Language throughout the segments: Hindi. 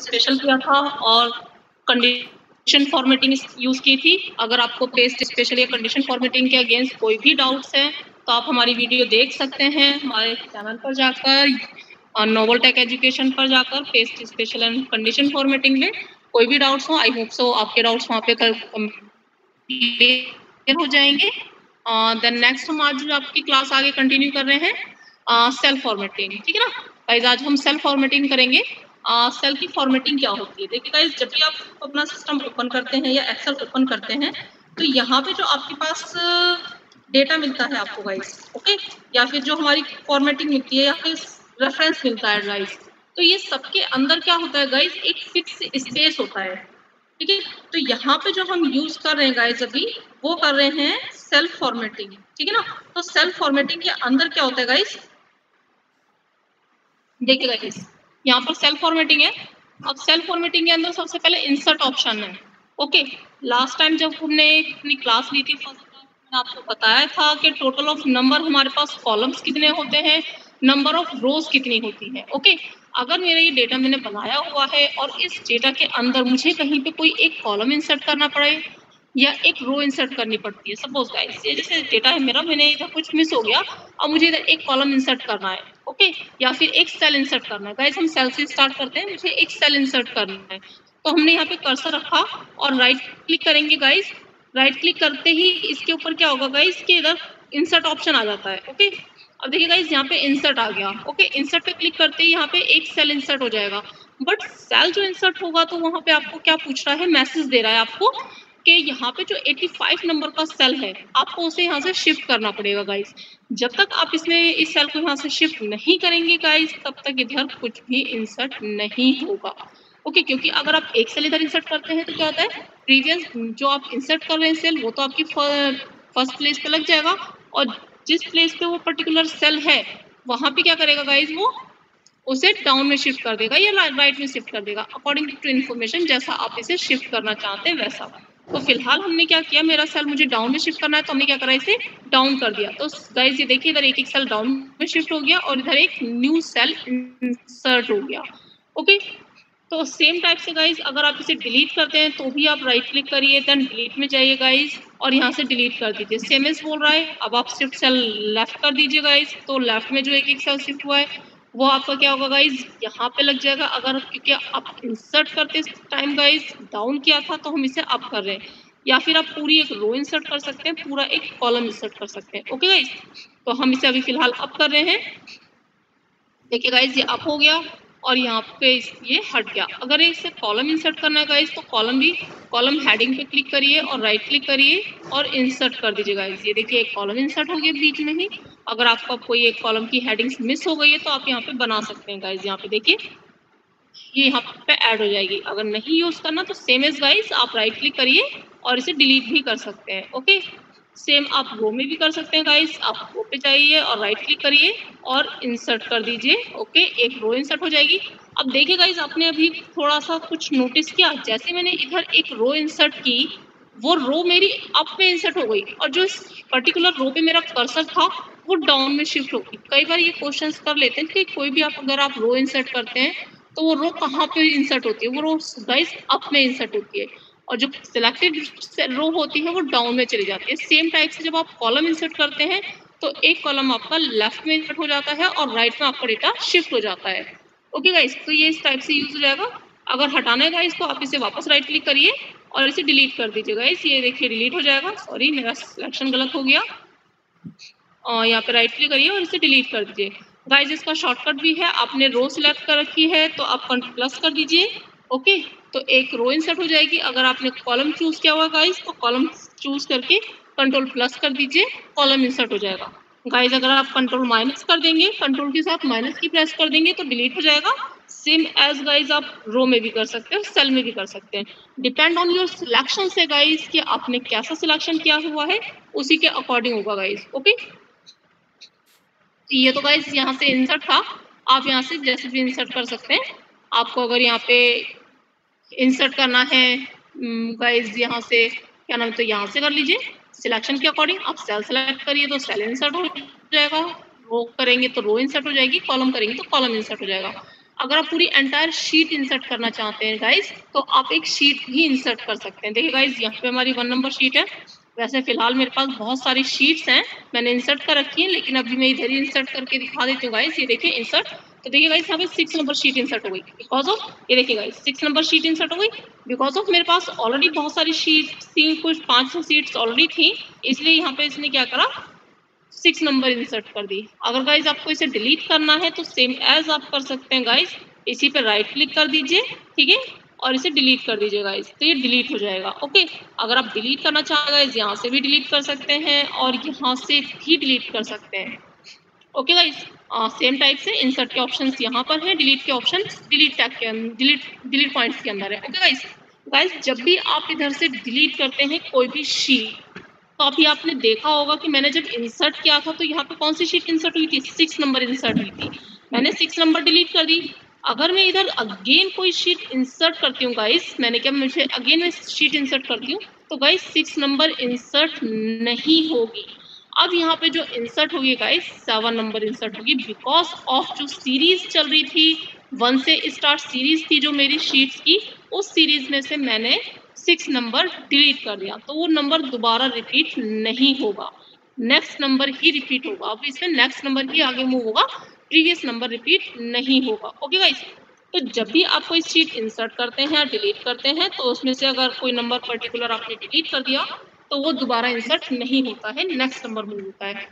स्पेशल किया था और कंडीशन फॉर्मेटिंग यूज की थी। अगर आपको टेस्ट स्पेशल या कंडीशन फॉर्मेटिंग के अगेंस्ट कोई भी डाउट्स हैं तो आप हमारी वीडियो देख सकते हैं हमारे चैनल पर जाकर, और नोबेल टेक एजुकेशन पर जाकर test special and condition formatting में कोई भी डाउट्स हो, आई होप सो आपके डाउट्स वहाँ पे क्लियर हो जाएंगे। देन नेक्स्ट हम आज आपकी क्लास आगे कंटिन्यू कर रहे हैं सेल फॉर्मेटिंग, ठीक है ना गाइज। आज हम सेल फॉर्मेटिंग करेंगे। सेल की फॉर्मेटिंग क्या होती है, देखिए गाइज जब भी आप अपना सिस्टम ओपन करते हैं या एक्सेल ओपन करते हैं तो यहाँ पे जो आपके पास डेटा मिलता है आपको गाइज, ओके, या फिर जो हमारी फॉर्मेटिंग मिलती है या फिर रेफरेंस मिलता है गाइज, तो ये सबके अंदर क्या होता है गाइज, एक फिक्स स्पेस होता है, ठीक है। तो यहाँ पे जो हम यूज कर रहे हैं गाइज अभी वो कर रहे हैं सेल फॉर्मेटिंग, ठीक है ना। तो सेल फॉर्मेटिंग के अंदर क्या होता है गाइज, देखिए गाइज यहाँ पर सेल फॉर्मेटिंग है। अब सेल फॉर्मेटिंग के अंदर सबसे पहले इंसर्ट ऑप्शन है, ओके। लास्ट टाइम जब हमने अपनी क्लास ली थी फर्स्ट क्लास में आपको बताया था कि टोटल ऑफ नंबर हमारे पास कॉलम्स कितने होते हैं, नंबर ऑफ रोज कितनी होती है, ओके। अगर मेरा ये डेटा मैंने बनाया हुआ है और इस डेटा के अंदर मुझे कहीं पे कोई एक कॉलम इंसर्ट करना पड़े या एक रो इंसर्ट करनी पड़ती है, सपोज गाइस ये जैसे डेटा है मेरा, मैंने इधर कुछ मिस हो गया और मुझे इधर एक कॉलम इंसर्ट करना है, ओके, या फिर एक सेल इंसर्ट करना है। गाइस हम सेल से स्टार्ट करते हैं, मुझे एक सेल इंसर्ट करना है, तो हमने यहाँ पे कर्सर रखा और राइट क्लिक करेंगे गाइस। राइट क्लिक करते ही इसके ऊपर क्या होगा गाइस कि इधर इंसर्ट ऑप्शन आ जाता है, ओके। अब देखिए गाइस यहाँ पे इंसर्ट आ गया, ओके। इंसर्ट पे क्लिक करते ही यहाँ पे एक सेल इंसर्ट हो जाएगा, बट सेल जो इंसर्ट होगा तो वहाँ पे आपको क्या पूछ रहा है, मैसेज दे रहा है आपको कि यहाँ पे जो 85 नंबर का सेल है आपको उसे यहाँ से शिफ्ट करना पड़ेगा गाइस। जब तक आप इसमें इस सेल को यहाँ से शिफ्ट नहीं करेंगे गाइस तब तक इधर कुछ भी इंसर्ट नहीं होगा, ओके। क्योंकि अगर आप एक सेल इधर इंसर्ट करते हैं तो क्या होता है, प्रीवियस जो आप इंसर्ट कर रहे हैं सेल वो तो आपकी फर्स्ट प्लेस पे लग जाएगा और जिस प्लेस पे वो पर्टिकुलर सेल है वहाँ पे क्या करेगा गाइज, वो उसे डाउन में शिफ्ट कर देगा या राइट में शिफ्ट कर देगा अकॉर्डिंग टू इन्फॉर्मेशन, जैसा आप इसे शिफ्ट करना चाहते हैं वैसा। तो फिलहाल हमने क्या किया, मेरा सेल मुझे डाउन में शिफ्ट करना है तो हमने क्या करा, इसे डाउन कर दिया। तो गाइज ये देखिए इधर एक सेल डाउन में शिफ्ट हो गया और इधर एक न्यू सेल इंसर्ट हो गया, ओके। तो सेम टाइप से गाइज अगर आप इसे डिलीट करते हैं तो भी आप राइट क्लिक करिए, देन डिलीट में जाइए गाइज और यहाँ से डिलीट कर दीजिए। सेम एज बोल रहा है, अब आप शिफ्ट सेल लेफ्ट कर दीजिए गाइज, तो लेफ्ट में जो एक सेल शिफ्ट हुआ है वो आपका क्या होगा गाइज, यहाँ पे लग जाएगा। अगर क्योंकि आप इंसर्ट करते टाइम गाइज डाउन किया था तो हम इसे अप कर रहे हैं, या फिर आप पूरी एक रो इंसर्ट कर सकते हैं, पूरा एक कॉलम इंसर्ट कर सकते हैं, ओके गाइज। तो हम इसे अभी फिलहाल अप कर रहे हैं, देखिए गाइज ये अप हो गया और यहाँ पे ये हट गया। अगर इसे कॉलम इंसर्ट करना है गाइज तो कॉलम भी कॉलम हेडिंग पे क्लिक करिए और राइट क्लिक करिए और इंसर्ट कर दीजिए गाइज। ये देखिए एक कॉलम इंसर्ट हो गया बीच में ही। अगर आपका कोई एक कॉलम की हेडिंग्स मिस हो गई है तो आप यहाँ पे बना सकते हैं गाइज, यहाँ पे देखिए ये यहाँ पे ऐड हो जाएगी। अगर नहीं यूज करना तो सेम एज गाइज आप राइट क्लिक करिए और इसे डिलीट भी कर सकते हैं, ओके। सेम आप रो में भी कर सकते हैं गाइज, आप रो पे जाइए और राइट क्लिक करिए और इंसर्ट कर दीजिए, ओके। एक रो इंसर्ट हो जाएगी। अब देखिए गाइज आपने अभी थोड़ा सा कुछ नोटिस किया, जैसे मैंने इधर एक रो इंसर्ट की वो रो मेरी अप में इंसर्ट हो गई और जो इस पर्टिकुलर रो पे मेरा कर्सर था वो डाउन में शिफ्ट हो गई। कई बार ये क्वेश्चंस कर लेते हैं कि कोई भी आप अगर आप रो इंसर्ट करते हैं तो वो रो कहाँ पे इंसर्ट होती है, वो रो गाइज अप में इंसर्ट होती है और जो सिलेक्टेड रो होती है वो डाउन में चली जाती है। सेम टाइप से जब आप कॉलम इंसर्ट करते हैं तो एक कॉलम आपका लेफ्ट में इंसर्ट हो जाता है और राइट में आपका डेटा शिफ्ट हो जाता है, ओके गाइस। तो ये इस टाइप से यूज हो जाएगा। अगर हटाना है गाइस तो आप इसे वापस राइट क्लिक करिए और इसे डिलीट कर दीजिए गाइस। ये देखिए डिलीट हो जाएगा, सॉरी मेरा सिलेक्शन गलत हो गया, और यहाँ पे राइट क्लिक करिए और इसे डिलीट कर दीजिए गाइस। इसका शॉर्टकट भी है, आपने रो सिलेक्ट कर रखी है तो आप प्लस कर दीजिए, ओके। तो एक रो इंसर्ट हो जाएगी। अगर आपने कॉलम चूज किया हुआ गाइस तो कॉलम चूज करके कंट्रोल प्लस कर दीजिए, कॉलम इंसर्ट हो जाएगा गाइस। अगर आप कंट्रोल माइनस कर देंगे, कंट्रोल के साथ माइनस की प्रेस कर देंगे तो डिलीट हो जाएगा। सेम एज गाइस आप रो में भी कर सकते हैं, सेल में भी कर सकते हैं, डिपेंड ऑन योर सिलेक्शन से गाइस कि आपने कैसा सिलेक्शन किया हुआ है उसी के अकॉर्डिंग होगा गाइस, ओके। ये तो गाइस यहाँ से इंसर्ट था, आप यहाँ से जैसे भी इंसर्ट कर सकते हैं। आपको अगर यहाँ पे इंसर्ट करना है गाइज यहाँ से क्या नाम, तो यहाँ से कर लीजिए सिलेक्शन के अकॉर्डिंग। आप सेल सेलेक्ट करिए तो सेल इंसर्ट हो जाएगा, रो करेंगे तो रो इंसर्ट हो जाएगी, कॉलम करेंगे तो कॉलम इंसर्ट हो जाएगा। अगर आप पूरी एंटायर शीट इंसर्ट करना चाहते हैं गाइज, तो आप एक शीट भी इंसर्ट कर सकते हैं। देखिए गाइज, यहाँ पे हमारी 1 नंबर शीट है। वैसे फिलहाल मेरे पास बहुत सारी शीट्स हैं, मैंने इंसर्ट कर रखी हैं, लेकिन अभी मैं इधर ही इंसर्ट करके दिखा देती हूँ गाइज। ये देखिए इंसर्ट, तो देखिए गाइज यहाँ पे 6 नंबर शीट इंसर्ट हो गई बिकॉज ऑफ, ये देखिए गाइज 6 नंबर शीट इंसर्ट हो गई बिकॉज ऑफ मेरे पास ऑलरेडी बहुत सारी शीट्स थी, कुछ 500 शीट्स ऑलरेडी थी, इसलिए यहाँ पे इसने क्या करा 6 नंबर इंसर्ट कर दी। अगर गाइज आपको इसे डिलीट करना है तो सेम एज आप कर सकते हैं गाइज, इसी पे राइट क्लिक कर दीजिए, ठीक है, और इसे डिलीट कर दीजिए गाइज, तो ये डिलीट हो जाएगा। ओके, अगर आप डिलीट करना चाहें गाइज, यहाँ से भी डिलीट कर सकते हैं और यहाँ से भी डिलीट कर सकते हैं। ओके गाइज, सेम टाइप से इंसर्ट के ऑप्शन यहाँ पर है, डिलीट के ऑप्शन डिलीट टैग के डिलीट पॉइंट्स के अंदर है। ओके गाइज, जब भी आप इधर से डिलीट करते हैं कोई भी शीट, तो अभी आपने देखा होगा कि मैंने जब इंसर्ट किया था तो यहाँ पे कौन सी शीट इंसर्ट हुई थी, 6 नंबर इंसर्ट हुई थी, मैंने 6 नंबर डिलीट कर दी। अगर मैं इधर अगेन कोई शीट इंसर्ट करती हूँ गाइस, मैंने क्या मुझे अगेन मैं शीट इंसर्ट करती हूँ, तो गाइस 6 नंबर इंसर्ट नहीं होगी। अब यहाँ पे जो इंसर्ट होगी गाइस 7 नंबर इंसर्ट होगी बिकॉज ऑफ जो सीरीज चल रही थी, 1 से स्टार्ट सीरीज थी जो मेरी शीट्स की, उस सीरीज में से मैंने 6 नंबर डिलीट कर दिया, तो वो नंबर दोबारा रिपीट नहीं होगा, नेक्स्ट नंबर ही रिपीट होगा। अब इसमें नेक्स्ट नंबर ही आगे मूव होगा, प्रीवियस नंबर रिपीट नहीं होगा। ओके गाइस, तो जब भी आप कोई शीट इंसर्ट करते हैं या डिलीट करते हैं, तो उसमें से अगर कोई नंबर पर्टिकुलर आपने डिलीट कर दिया तो वो दोबारा इंसर्ट नहीं होता है, नेक्स्ट नंबर मूव होता है।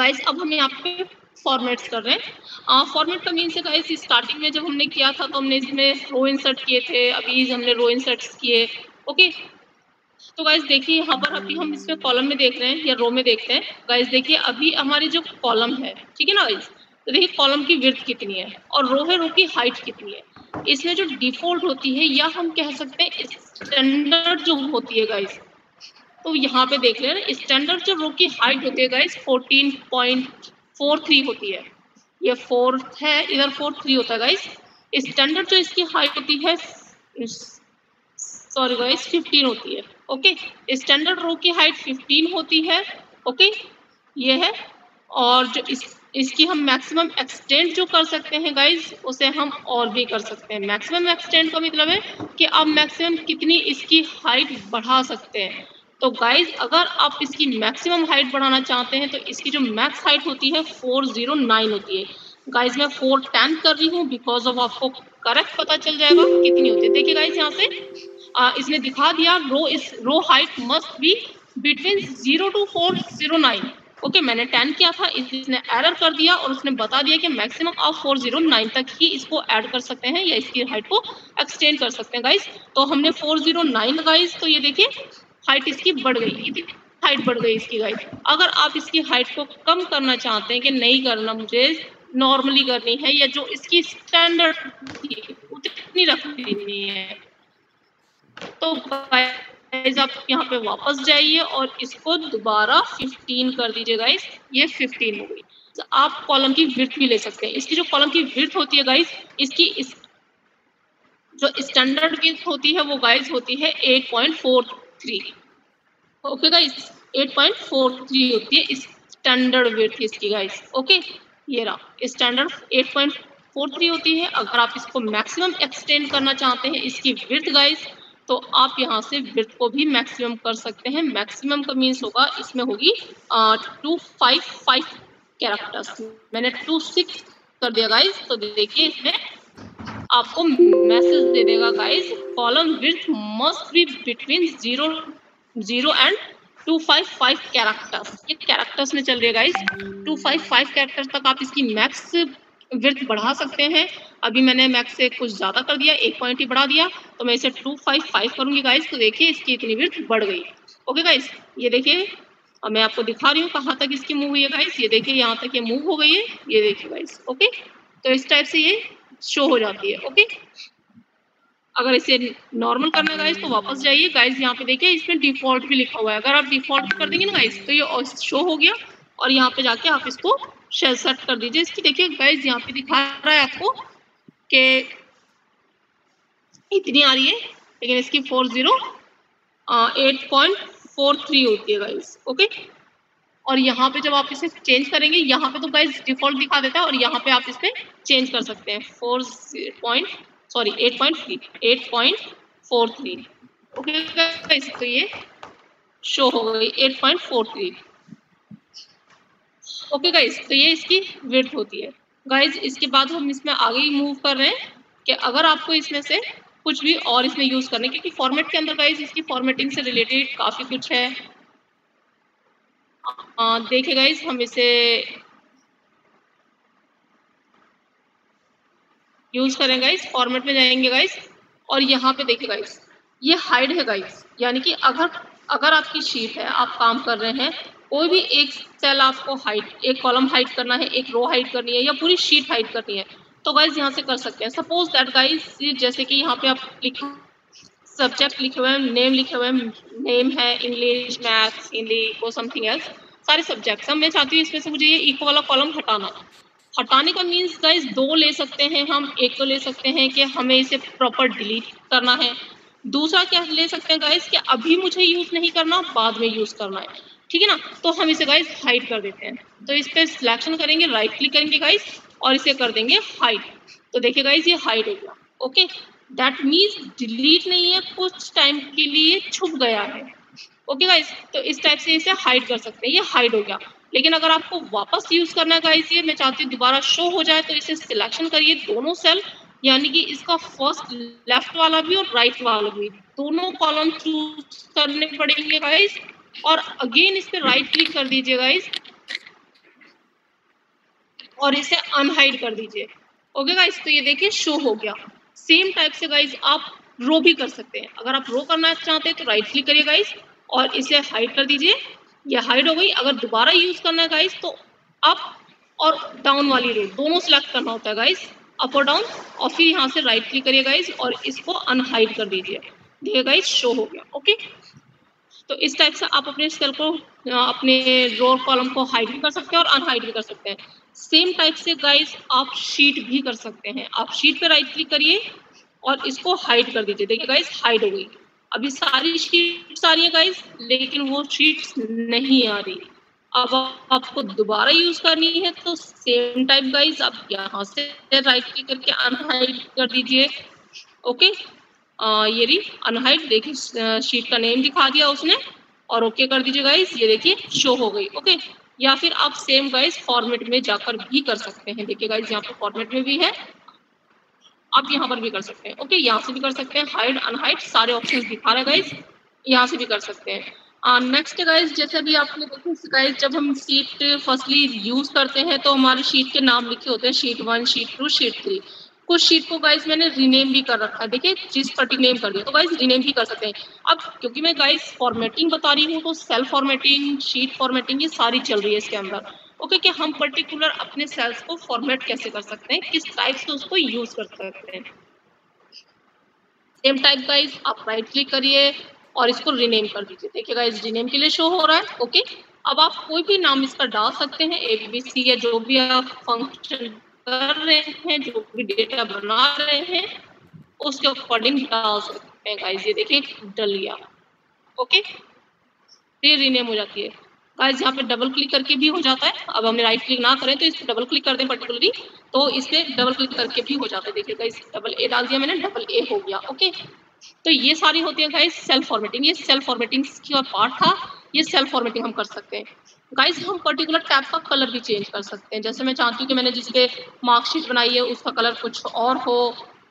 गाइस, अब हम यहाँ पे फॉर्मेट्स कर रहे हैं। फॉर्मेट का मीन से गाइस, स्टार्टिंग में जब हमने किया था तो हमने इसमें रो इंसर्ट किए थे, अभी हमने रो इंसर्ट्स किए। ओके, तो गाइस देखिए यहाँ पर अभी हम इसमें कॉलम में देख रहे हैं या रो में देखते हैं गाइस। देखिए अभी हमारी जो कॉलम है, ठीक है ना गाइस, तो देखिए कॉलम की विड्थ कितनी है और रो है, रो की हाइट कितनी है। इसमें जो डिफॉल्ट होती है या हम कह सकते हैं स्टैंडर्ड जो होती है गाइस, तो यहाँ पे देख रहे हैं स्टैंडर्ड जो रो की हाइट होती है गाइस 14.43 होती है, ये 4 है, इधर 4.3 होता है गाइस। स्टैंडर्ड जो इसकी हाइट होती है 15 होती है। ओके, स्टैंडर्ड रो की हाइट 15 होती है। ओके, ये है, और जो इसकी हम मैक्सिमम एक्सटेंड जो कर सकते हैं गाइस, उसे हम और भी कर सकते हैं। मैक्सिमम एक्सटेंड का मतलब है कि आप मैक्सिमम कितनी इसकी हाइट बढ़ा सकते हैं। तो गाइज अगर आप इसकी मैक्सिमम हाइट बढ़ाना चाहते हैं तो इसकी जो मैक्स हाइट होती है 409 होती है। गाइज मैं 410 कर रही हूँ बिकॉज ऑफ आपको करेक्ट पता चल जाएगा कितनी होती है। देखिए गाइज यहाँ से इसने दिखा दिया row height must be between 0 to 409। Okay, मैंने 10 किया था, इसने एरर कर दिया और उसने बता दिया कि मैक्सिमम आप 409 तक ही इसको ऐड कर सकते हैं या इसकी हाइट को एक्सटेंड कर सकते हैं गाइज। तो हमने 409 गाइज, तो ये देखिए हाइट इसकी बढ़ गई, हाइट बढ़ गई इसकी गाइस। अगर आप इसकी हाइट को कम करना चाहते हैं कि नहीं करना, मुझे नॉर्मली करनी है या जो इसकी स्टैंडर्ड थी उतनी रख देनी है, तो गाइस आप यहाँ पे वापस जाइए और इसको दोबारा 15 कर दीजिए गाइस, ये 15 हो गई। तो आप कॉलम की विड्थ भी ले सकते हैं। इसकी जो कॉलम की विड्थ होती है गाइस, इसकी जो स्टैंडर्ड विड्थ होती है वो गाइस होती है 8.43। ओके गाइस, 8.43 होती है स्टैंडर्ड विड्थ इसकी गाइस। ओके, ये रहा स्टैंडर्ड 8.43 होती है। अगर आप इसको मैक्सिमम एक्सटेंड करना चाहते हैं इसकी विड्थ गाइस, तो आप यहाँ से विड्थ को भी मैक्सिमम कर सकते हैं। मैक्सिमम का मीन्स होगा इसमें होगी 255 कैरेक्टर्स, मैंने 26 कर दिया गाइस। तो देखिए इसमें आपको मैसेज दे देगा guys, column width must be between 0 and 255 characters. ये कैरेक्टर्स में चल रही है गाइस, 255 कैरेक्टर्स तक आप इसकी मैक्स विड्थ बढ़ा सकते हैं। अभी मैंने मैक्स से कुछ ज़्यादा कर दिया, 1 पॉइंट ही बढ़ा दिया, तो मैं इसे 255 करूँगी गाइस। तो देखिए इसकी इतनी विड्थ बढ़ गई। ओके गाइस, ये देखिए अब मैं आपको दिखा रही हूँ कहाँ तक इसकी मूव हुई है गाइस। ये देखिए यहाँ तक ये मूव हो गई है, ये देखिए गाइस। ओके, तो इस टाइप से ये शो हो जाती है। ओके, अगर इसे नॉर्मल करना है गाइस तो वापस जाइए गाइस। यहाँ पे देखिए इसमें डिफॉल्ट भी लिखा हुआ है, अगर आप डिफॉल्ट कर देंगे ना गाइस तो ये शो हो गया, और यहाँ पे जाके आप इसको शेल सेट कर दीजिए इसकी। देखिए गाइस यहाँ पे दिखा रहा है आपको कि इतनी आ रही है, लेकिन इसकी 8.43 होती है गाइस। ओके, और यहाँ पे जब आप इसे चेंज करेंगे, यहाँ पे तो गाइस डिफॉल्ट दिखा देता है और यहाँ पे आप इसमें चेंज कर सकते हैं 8.43। ओके गाइस, तो ये शो हो गई 8.43। ओके गाइस, तो ये इसकी विड्थ होती है। गाइस इसके बाद हम इसमें आगे मूव कर रहे हैं कि अगर आपको इसमें से कुछ भी और इसमें यूज करने, क्योंकि फॉर्मेट के अंदर गाइस इसकी फॉर्मेटिंग से रिलेटेड काफी कुछ है। देखिए गाइस, हम इसे यूज करें गाइस, फॉर्मेट में जाएंगे गाइस और यहाँ पे देखिए गाइस ये हाइड है गाइस, यानी कि अगर आपकी शीट है, आप काम कर रहे हैं, कोई भी एक सेल आपको हाइड, एक कॉलम हाइड करना है, एक रो हाइड करनी है या पूरी शीट हाइड करनी है, तो गाइज यहाँ से कर सकते हैं। सपोज दैट गाइज, जैसे कि यहाँ पे आप लिखो, सब्जेक्ट लिखे हुए हैं, नेम लिखे हुए हैं, नेम है इंग्लिश, मैथ्स, हिंदी और समथिंग एल्स, सारे सब्जेक्ट्स। अब मैं चाहती हूँ इसमें से मुझे ये इको वाला कॉलम हटाना। हटाने का मीन्स गाइज दो ले सकते हैं हम, एक तो ले सकते हैं कि हमें इसे प्रॉपर डिलीट करना है, दूसरा क्या ले सकते हैं गाइज कि अभी मुझे यूज़ नहीं करना, बाद में यूज़ करना है, ठीक है ना। तो हम इसे गाइज हाइड कर देते हैं, तो इस पर सिलेक्शन करेंगे, राइट क्लिक करेंगे गाइज और इसे कर देंगे हाइड। तो देखिए गाइज ये हाइड हो गया। ओके, दैट मीन्स डिलीट नहीं है, कुछ टाइम के लिए छुप गया है। ओके गाइज, तो इस टाइप से इसे हाइड कर सकते हैं, ये हाइड हो गया। लेकिन अगर आपको वापस यूज करना है गाइज, ये मैं चाहती हूँ दोबारा शो हो जाए, तो इसे सिलेक्शन करिए दोनों सेल, यानी कि इसका फर्स्ट लेफ्ट वाला भी और राइट वाला भी, दोनों कॉलम चूज करने पड़ेंगे गाइज और अगेन इस पर राइट क्लिक कर दीजिए गाइज और इसे अनहाइड कर दीजिए। ओके गाइज, तो ये देखिए शो हो गया। सेम टाइप से गाइज आप रो भी कर सकते हैं, अगर आप रो करना चाहते हैं तो राइट क्लिक करिए गाइज और इसे हाइड कर दीजिए, ये हाइड हो गई। अगर दोबारा यूज करना है गाइज तो अप और डाउन वाली रो दोनों सेलेक्ट करना होता है गाइज, अप और डाउन, और फिर यहाँ से राइट क्लिक करिए गाइज और इसको अनहाइड कर दीजिए। देखिए गाइज शो हो गया। ओके, तो इस टाइप से आप अपने सेल को, अपने रो कॉलम को हाइड भी कर सकते हैं और अनहाइड भी कर सकते हैं। सेम टाइप से गाइज आप शीट भी कर सकते हैं, आप शीट पे राइट क्लिक करिए और इसको हाइड कर दीजिए। देखिए गाइज हाइड हो गई। अभी सारी शीट्स आ रही है गाइज, लेकिन वो शीट्स नहीं आ रही। अब आपको दोबारा यूज करनी है तो सेम टाइप गाइज आप यहाँ से राइट क्लिक करके अनहाइड कर दीजिए। ओके, ये रही अनहाइड, देखिए शीट का नेम दिखा दिया उसने और ओके कर दीजिए गाइज, ये देखिए शो हो गई। ओके, या फिर आप सेम गाइज फॉर्मेट में जाकर भी कर सकते हैं। देखिए गाइज यहाँ पर फॉर्मेट में भी है, आप यहाँ पर भी कर सकते हैं। ओके, यहाँ से भी कर सकते हैं, हाइड अनहाइड सारे ऑप्शंस दिखा रहे हैं गाइज, यहाँ से भी कर सकते हैं। नेक्स्ट गाइज, जैसे भी आपने देखा गाइज, जब हम शीट फर्स्टली यूज करते हैं तो हमारे शीट के नाम लिखे होते हैं, शीट 1, शीट 2, शीट 3। कुछ शीट को गाइज मैंने रीनेम भी कर रखा है, देखिए जिस पर्टिकुलर नेम कर दिया, तो गाइज रीनेम भी कर सकते हैं। अब क्योंकि मैं गाइज फॉर्मेटिंग बता रही हूँ तो सेल फॉर्मेटिंग, शीट फॉर्मेटिंग ये सारी चल रही है इसके अंदर। ओके, कि हम पर्टिकुलर अपने सेल्स को फॉर्मेट कैसे कर सकते हैं, किस टाइप से उसको यूज कर सकते हैं। सेम टाइप गाइज आप राइट क्लिक करिए और इसको रीनेम कर दीजिए। देखिए गाइज रीनेम के लिए शो हो रहा है। ओके, अब आप कोई भी नाम इसका डाल सकते हैं, ABC या जो भी आप फंक्शन कर रहे हैं, जो भी डेटा बना रहे हैं उसके अकॉर्डिंग डाल सकते हैं गाइज। ये देखिए डल गया। ओके, फिर रीनेम हो जाती है गाइज, यहाँ पे डबल क्लिक करके भी हो जाता है। अब हमने राइट क्लिक ना करें तो इस पर डबल क्लिक कर दें पर्टिकुलरली, तो इस पर डबल क्लिक करके भी हो जाता है। देखिए गाइज डबल ए डाल दिया मैंने, डबल ए हो गया। ओके, तो ये सारी होती है गाइज सेल फॉर्मेटिंग, ये सेल फॉर्मेटिंग का पार्ट था, ये सेल फॉर्मेटिंग हम कर सकते हैं। गाइज हम पर्टिकुलर टैब का कलर भी चेंज कर सकते हैं, जैसे मैं चाहती हूँ कि मैंने जिस पे मार्कशीट बनाई है उसका कलर कुछ और हो,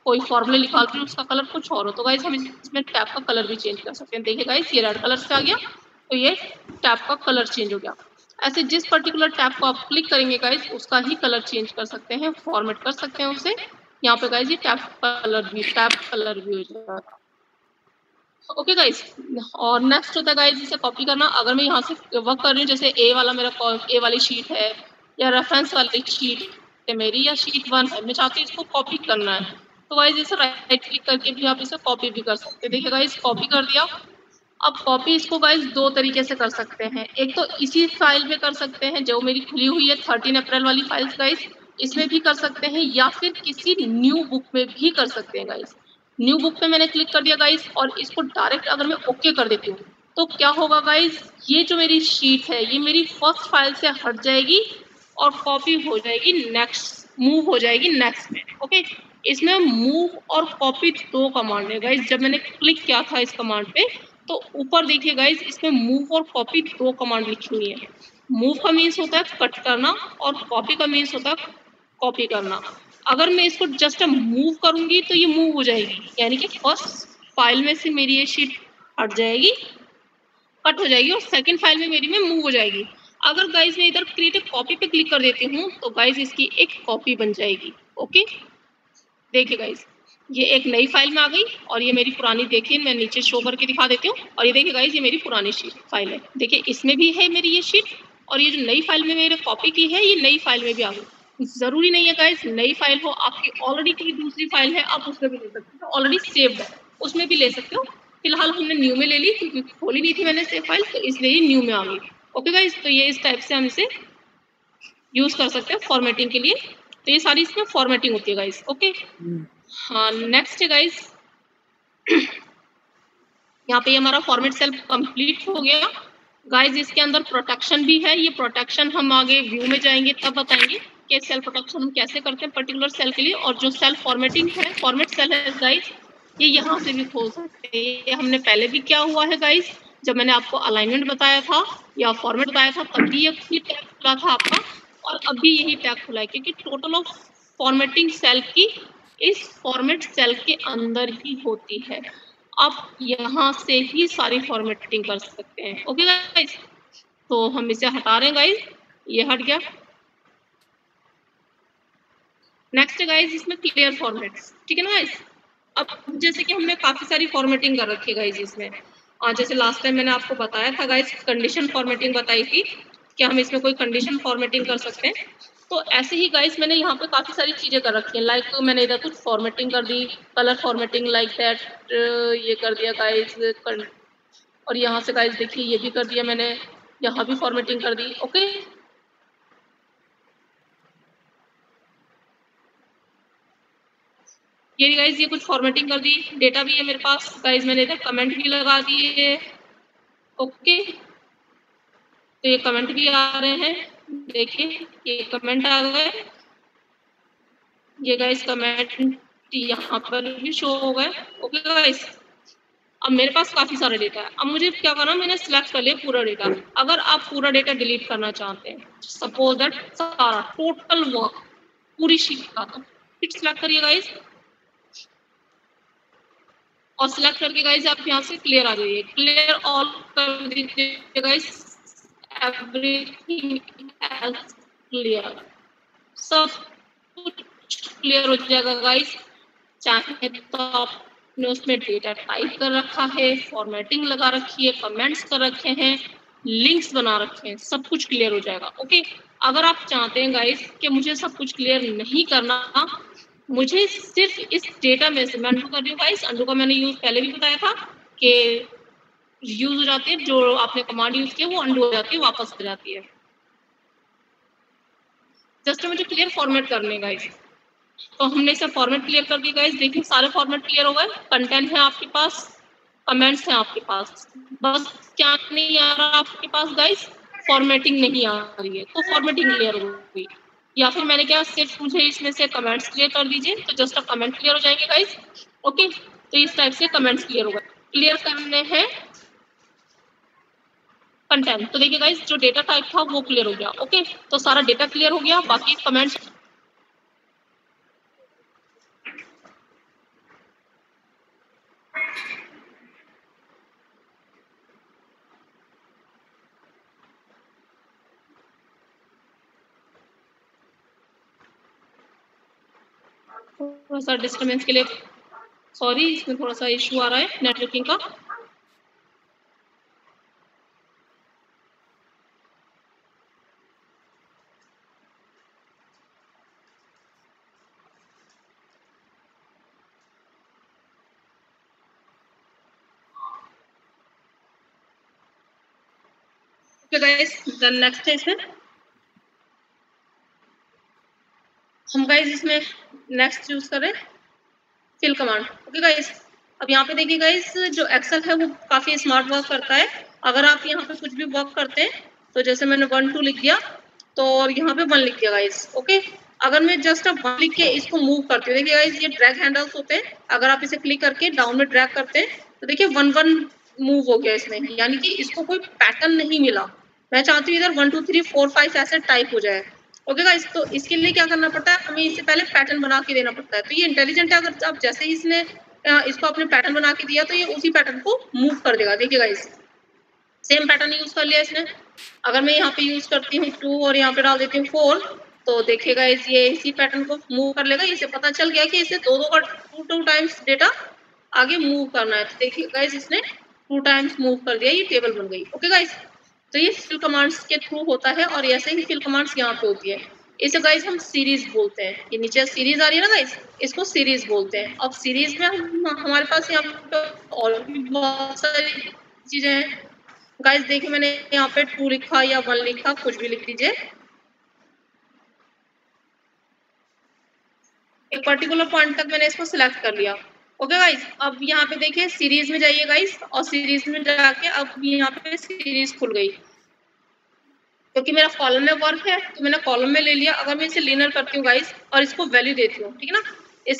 कोई फॉर्मूला निकालती हूँ उसका कलर कुछ और हो, तो गाइज हम इसमें टैब का कलर भी चेंज कर सकते हैं। देखिए गाइज ये रेड कलर से आ गया, तो ये टैब का कलर चेंज हो गया। ऐसे जिस पर्टिकुलर टैब को आप क्लिक करेंगे गाइज उसका ही कलर चेंज कर सकते हैं, फॉर्मेट कर सकते हैं उसे। यहाँ पे गाइज ये टैब कलर भी हो जाएगा। ओके गाइज, और नेक्स्ट होता है गाइज इसे कॉपी करना। अगर मैं यहाँ से वर्क कर रही हूँ, जैसे ए वाला मेरा ए वाली शीट है या रेफरेंस वाली शीट है मेरी, या शीट 1 है, मैं चाहती हूँ इसको कॉपी करना है, तो गाइज इसे राइट क्लिक करके भी आप इसे कॉपी भी कर सकते हैं। देखिए गाइज कॉपी कर दिया। अब कॉपी इसको गाइज दो तरीके से कर सकते हैं, एक तो इसी फाइल में कर सकते हैं जो मेरी खुली हुई है 13 अप्रैल वाली फाइल्स गाइज, इसमें भी कर सकते हैं, या फिर किसी न्यू बुक में भी कर सकते हैं गाइज। न्यू बुक पे मैंने क्लिक कर दिया गाइज और इसको डायरेक्ट अगर मैं ओके कर देती हूँ तो क्या होगा गाइज, ये जो मेरी शीट है ये मेरी फर्स्ट फाइल से हट जाएगी और कॉपी हो जाएगी नेक्स्ट, मूव हो जाएगी नेक्स्ट में। ओके, इसमें मूव और कॉपी दो कमांड है गाइज। जब मैंने क्लिक किया था इस कमांड पे तो ऊपर देखिए गाइज, इसमें मूव और कॉपी दो कमांड लिखी हुई है। मूव का मीन्स होता है कट करना और कॉपी का मीन्स होता है कॉपी करना। अगर मैं इसको जस्ट मूव करूंगी तो ये मूव हो जाएगी, यानी कि फर्स्ट फाइल में से मेरी ये शीट हट जाएगी, कट हो जाएगी और सेकंड फाइल में मेरी में मूव हो जाएगी। अगर गाइज मैं इधर क्रिएट ए कॉपी पे क्लिक कर देती हूँ तो गाइज इसकी एक कॉपी बन जाएगी। ओके, देखिए गाइज ये एक नई फाइल में आ गई और ये मेरी पुरानी, देखिए मैं नीचे शो करके दिखा देती हूँ। और ये देखिए गाइज ये मेरी पुरानी शीट फाइल है, देखिए इसमें भी है मेरी ये शीट और ये जो नई फाइल में मेरे कॉपी की है ये नई फाइल में भी आ गई। जरूरी नहीं है गाइज नई फाइल हो, आपकी ऑलरेडी की दूसरी फाइल है आप उसमें भी ले सकते हो, ऑलरेडी सेव्ड है उसमें भी ले सकते हो। फिलहाल हमने न्यू में ले ली क्योंकि खोली नहीं थी मैंने सेव फाइल, तो इसलिए न्यू में आ गई। ओके गाइज, तो ये इस टाइप से हम इसे यूज कर सकते हैं फॉर्मेटिंग के लिए। तो ये सारी इसमें फॉर्मेटिंग होती है गाइज। ओके हाँ, नेक्स्ट है गाइज, यहाँ पे हमारा फॉर्मेट सेल कंप्लीट हो गया गाइज। इसके अंदर प्रोटेक्शन भी है, ये प्रोटेक्शन हम आगे व्यू में जाएंगे तब बताएंगे कि सेल प्रोटेक्शन हम कैसे करते हैं पर्टिकुलर सेल के लिए। और जो सेल फॉर्मेटिंग है, फॉर्मेट सेल है गाइज, ये यहाँ से भी खोल सकते हैं। ये हमने पहले भी क्या हुआ है गाइज, जब मैंने आपको अलाइनमेंट बताया था या फॉर्मेट बताया था तब भी ये टैब खुला था आपका और अब भी यही टैब खुला है, क्योंकि टोटल ऑफ फॉर्मेटिंग सेल की इस फॉर्मेट सेल के अंदर ही होती है। आप यहाँ से ही सारी फॉर्मेटिंग कर सकते हैं। ओके गाइज, तो हम इसे हटा रहे हैं गाइज, ये हट गया। नेक्स्ट गाइज इसमें क्लियर फॉर्मेट्स, ठीक है ना गाइज। अब जैसे कि हमने काफी सारी फॉर्मेटिंग कर रखी है गाइज इसमें, और जैसे लास्ट टाइम मैंने आपको बताया था गाइज कंडीशन फॉर्मेटिंग बताई थी कि हम इसमें कोई कंडीशन फॉर्मेटिंग कर सकते हैं। तो ऐसे ही गाइज मैंने यहाँ पे काफ़ी सारी चीज़ें कर रखी हैं, लाइक मैंने इधर कुछ फॉर्मेटिंग कर दी, कलर फॉर्मेटिंग लाइक दैट ये कर दिया गाइज, और यहाँ से गाइज देखिए ये भी कर दिया मैंने, यहाँ भी फॉर्मेटिंग कर दी। ओके, ये गाइज ये कुछ फॉर्मेटिंग कर दी, डेटा भी है मेरे पास गाइज, मैंने इधर कमेंट भी लगा दिए। ओके, तो ये कमेंट भी आ रहे हैं, देखिए ये कमेंट आ गए, ये गाइस कमेंट यहाँ पर भी शो हो गए। ओके गाइस, अब मेरे पास काफी सारा डेटा है। अब मुझे क्या करना, मैंने सिलेक्ट कर लिया पूरा डेटा। अगर आप पूरा डेटा डिलीट करना चाहते हैं, सपोज दैट सारा टोटल वर्क पूरी शीट का, तो शीट सिलेक्ट करिए गाइस और सिलेक्ट करके गाइस आप यहाँ से क्लियर आ जाइए, क्लियर ऑल कर दीजिए गाइस, एवरीथिंग एल्स क्लियर, सब कुछ क्लियर हो जाएगा गाइस। चाहे तो आपने उसमें डेटा टाइप कर रखा है, फॉर्मेटिंग लगा रखी है, कमेंट्स कर रखे हैं, लिंक्स बना रखे हैं, सब कुछ क्लियर हो जाएगा। ओके, अगर आप चाहते हैं गाइस कि मुझे सब कुछ क्लियर नहीं करना, मुझे सिर्फ इस डेटा में से, मैं अंडू कर रही हूँ गाइस, अंडू का मैंने यूज पहले भी बताया था कि यूज हो जाते हैं, जो आपने कमांड यूज किया वो अंडू हो जाती है, वापस हो जाती है। जस्ट मुझे क्लियर फॉर्मेट करने गाइस, तो हमने इसे फॉर्मेट क्लियर करके गाइस देखिए सारे फॉर्मेट क्लियर हो गए, कंटेंट है आपके पास, कमेंट्स हैं आपके पास, बस क्या नहीं आ रहा आपके पास गाइस, फॉर्मेटिंग नहीं आ रही है, तो फॉर्मेटिंग क्लियर हो गई। या फिर मैंने क्या, सिर्फ मुझे इसमें से कमेंट्स क्लियर कर दीजिए, तो जस्ट आप कमेंट क्लियर हो जाएंगे गाइस। ओके, तो इस टाइप से कमेंट्स क्लियर हो गए, क्लियर करने हैं कंटेंट, तो देखिए गाइस जो डेटा टाइप था वो क्लियर हो गया। ओके, तो सारा डेटा क्लियर हो गया, बाकी कमेंट्स थोड़ा सा डिस्टर्बेंस के लिए सॉरी, इसमें थोड़ा सा इशू आ रहा है नेटवर्किंग का। नेक्स्ट है इसमें हम गाइस इसमें नेक्स्ट यूज करें फिल कमांड। ओके गाइस, अब यहाँ पे देखिए गाइस, जो एक्सेल है वो काफी स्मार्ट वर्क करता है। अगर आप यहाँ पे कुछ भी वर्क करते हैं, तो जैसे मैंने 1 2 लिख दिया, तो यहाँ पे 1 लिख दिया गाइस, ओके। अगर मैं जस्ट अब 1 लिख के इसको मूव करती हूँ, देखिए गाइस ये ड्रैग हैंडल्स होते हैं, अगर आप इसे क्लिक करके डाउन में ड्रैग करते हैं तो देखिए 1 1 मूव हो गया इसमें, यानी कि इसको कोई पैटर्न नहीं मिला। मैं चाहती हूँ इधर 1 2 3 4 5 ऐसे टाइप हो जाए, ओके गाइस। तो इसके लिए क्या करना पड़ता है, हमें इससे पहले पैटर्न बना के देना पड़ता है। तो ये इंटेलिजेंट है, अगर आप जैसे ही इसने इसको आपने पैटर्न बना के दिया तो ये उसी पैटर्न को मूव कर देगा। देखिए गाइस सेम पैटर्न यूज कर लिया इसने। अगर मैं यहाँ पे यूज करती हूँ 2 और यहाँ पे डाल देती हूँ 4, तो देखिए गाइस ये इसी पैटर्न को मूव कर लेगा। इसे पता चल गया कि इसे 2 टाइम्स डेटा आगे मूव करना है। तो देखिए गाइस इसने 2 टाइम्स मूव कर दिया, ये टेबल बन गई, ओके गाइस। तो ये फिल कमांड्स के थ्रू होता है और ऐसे ही फिल कमांड्स यहाँ पे होती है। इसे गाइस हम सीरीज बोलते हैं, ये नीचे सीरीज आ रही है ना गाइस, इसको सीरीज बोलते हैं। अब सीरीज में हमारे पास यहाँ पे और भी बहुत सारी चीजें हैं गाइस। देखिए मैंने यहाँ पे 2 लिखा या 1 लिखा, कुछ भी लिख लीजिए। एक पर्टिकुलर पॉइंट तक मैंने इसको सिलेक्ट कर लिया, ओके गाइस। अब यहाँ पे देखिए सीरीज में जाइए गाइस, और सीरीज में जाके अब यहाँ पे सीरीज खुल गई। क्योंकि मेरा कॉलम में वर्क है तो मैंने कॉलम में ले लिया। अगर मैं इसे लीनर करती हूँ गाइस और इसको वैल्यू देती हूँ, ठीक है ना,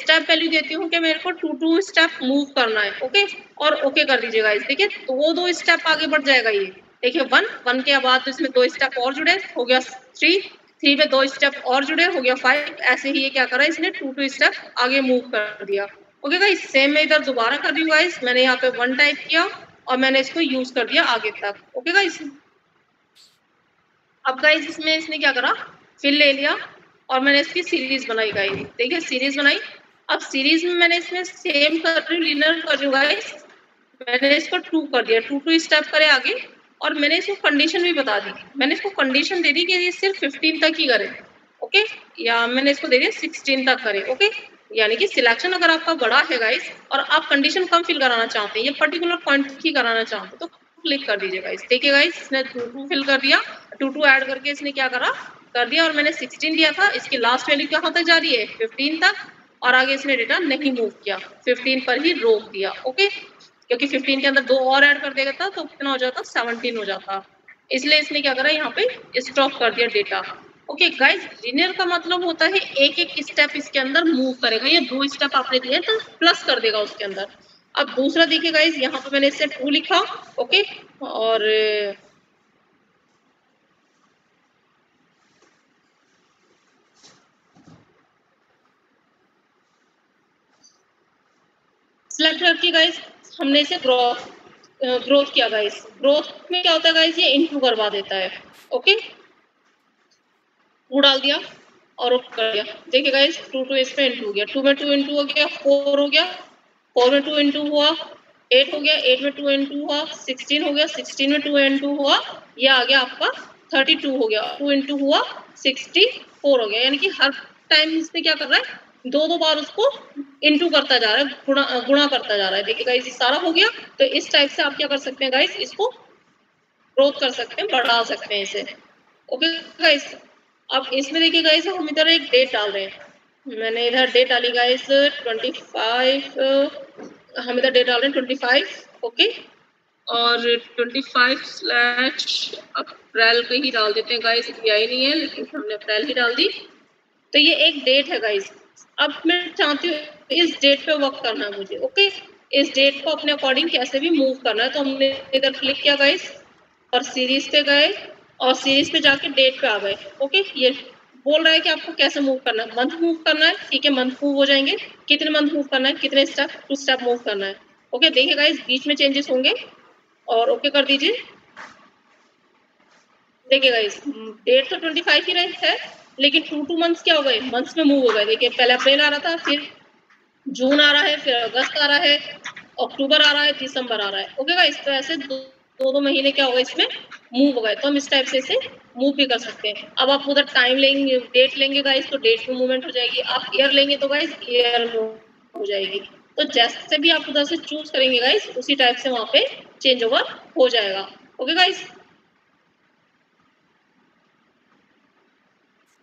स्टेप वैल्यू देती हूँ कि मेरे को 2 स्टेप मूव करना है, ओके। और ओके कर दीजिए गाइस, देखिए 2 स्टेप आगे बढ़ जाएगा ये। देखिए 1 के बाद इसमें 2 स्टेप और जुड़े, हो गया 3 में 2 स्टेप और जुड़े, हो गया 5। ऐसे ही ये क्या करा, इसने 2 स्टेप आगे मूव कर दिया, ओके गाइस। सेम मैं इधर दोबारा कर रही हूँ गाइस, मैंने यहाँ पे 1 टाइप किया और मैंने इसको यूज कर दिया आगे तक, ओके गाइस। अब गाइस इसमें इसने क्या करा, फिल ले लिया और मैंने इसकी सीरीज बनाई गाइस। देखिए सीरीज बनाई। अब सीरीज में मैंने इसमें सेम कर रही हूँ, लीनर कर रही हूँ गाइस। मैंने इसको 2 कर दिया, 2 स्टेप करे आगे, और मैंने इसको कंडीशन भी बता दी। मैंने इसको कंडीशन दे दी कि ये सिर्फ 15 तक ही करे, ओके, या मैंने इसको दे दिया 16 तक करे, ओके। यानी कि सिलेक्शन अगर आपका बड़ा है गाइस और आप कंडीशन कम फिल कराना चाहते हैं, ये पर्टिकुलर पॉइंट ही कराना चाहते हैं, तो क्लिक कर दीजिए गाइस। देखिए गाइस इसने 2 फिल कर दिया, 2 ऐड करके इसने क्या करा, कर दिया। और मैंने 16 दिया था, इसकी लास्ट वैल्यू कहाँ तक जा रही है, 15 तक, और आगे इसने डेटा नहीं मूव किया, 15 पर ही रोक दिया, ओके। क्योंकि 15 के अंदर 2 और ऐड कर देगा था तो कितना हो जाता, 17 हो जाता। इसलिए इसने क्या करा, यहाँ पे स्टॉप कर दिया डेटा, ओके गाइस। लीनियर का मतलब होता है एक स्टेप इसके अंदर मूव करेगा, या 2 स्टेप आपने दिए तो प्लस कर देगा उसके अंदर। अब दूसरा देखिए गाइस, यहाँ पे मैंने इससे 2 लिखा, ओके, और सिलेक्ट करके गाइस हमने इसे ग्रोथ किया गाइस। ग्रोथ में क्या होता है गाइस, ये इनटू करवा देता है, ओके। 2 डाल दिया और ओके कर दिया। देखिए गाइस 2 इसमें इनटू हो गया, 2 में 2 इनटू हो गया, 4 हो गया, 4 में 2 इनटू हुआ, 8 हो गया, 8 में 2 इनटू हुआ, 16 हो गया, 16 में 2 इनटू हुआ, ये आ गया आपका 32 हो गया, 2 इनटू हुआ 64 हो गया। यानी कि हर टाइम इसमें क्या कर रहा है, 2 बार उसको इनटू करता जा रहा है, गुणा करता जा रहा है। देखिए गाइस ये सारा हो गया। तो इस टाइप से आप क्या कर सकते हैं गाइस, इसको ग्रोथ कर सकते हैं, बढ़ा सकते हैं इसे, ओके गाइस। अब इसमें देखिए गाइस हम इधर एक डेट डाल रहे हैं, मैंने इधर डेट डाली गाइस 25, हम इधर डेट डाल रहे हैं 25, ओके, और 25/अप्रैल का ही डाल देते हैं गाइस, यह ही नहीं है लेकिन हमने अप्रैल ही डाल दी। तो ये एक डेट है गाइस। अब मैं चाहती हूँ इस डेट पे वर्क करना है मुझे, ओके, इस डेट को अपने अकॉर्डिंग कैसे भी मूव करना है। तो हमने इधर क्लिक किया गाइस और सीरीज पे गए और सीरीज पे जाके डेट पे आ गए, ओके। ये बोल रहा है कि आपको कैसे मूव करना है, मंथ मूव करना है, ठीक है, मंथ मूव हो जाएंगे। कितने मंथ मूव करना है, कितने स्टेप, 2 स्टेप मूव करना है, ओके। देखिए गाइस बीच में चेंजेस होंगे, और ओके कर दीजिए। देखिए गाइस डेट तो 25 ही रही है, लेकिन 2 मंथ्स क्या हो गए, मंथ्स में मूव हो गए। देखिए पहले अप्रैल आ रहा था, फिर जून आ रहा है, फिर अगस्त आ रहा है, अक्टूबर आ रहा है, दिसंबर आ रहा है, ओके गाइस। तो ऐसे 2 महीने क्या होगा, इसमें मूव हो गए। तो हम इस टाइप से इसे मूव भी कर सकते हैं। अब आप उधर टाइम लेंगे, डेट लेंगे गाइस तो डेट में मूवमेंट हो जाएगी, आप ईयर लेंगे तो गाइस ईयर मूव हो जाएगी। तो जैसे भी आप उधर से चूज करेंगे गाइस उसी टाइप से वहां पे चेंज ओवर हो जाएगा, ओके गाइस।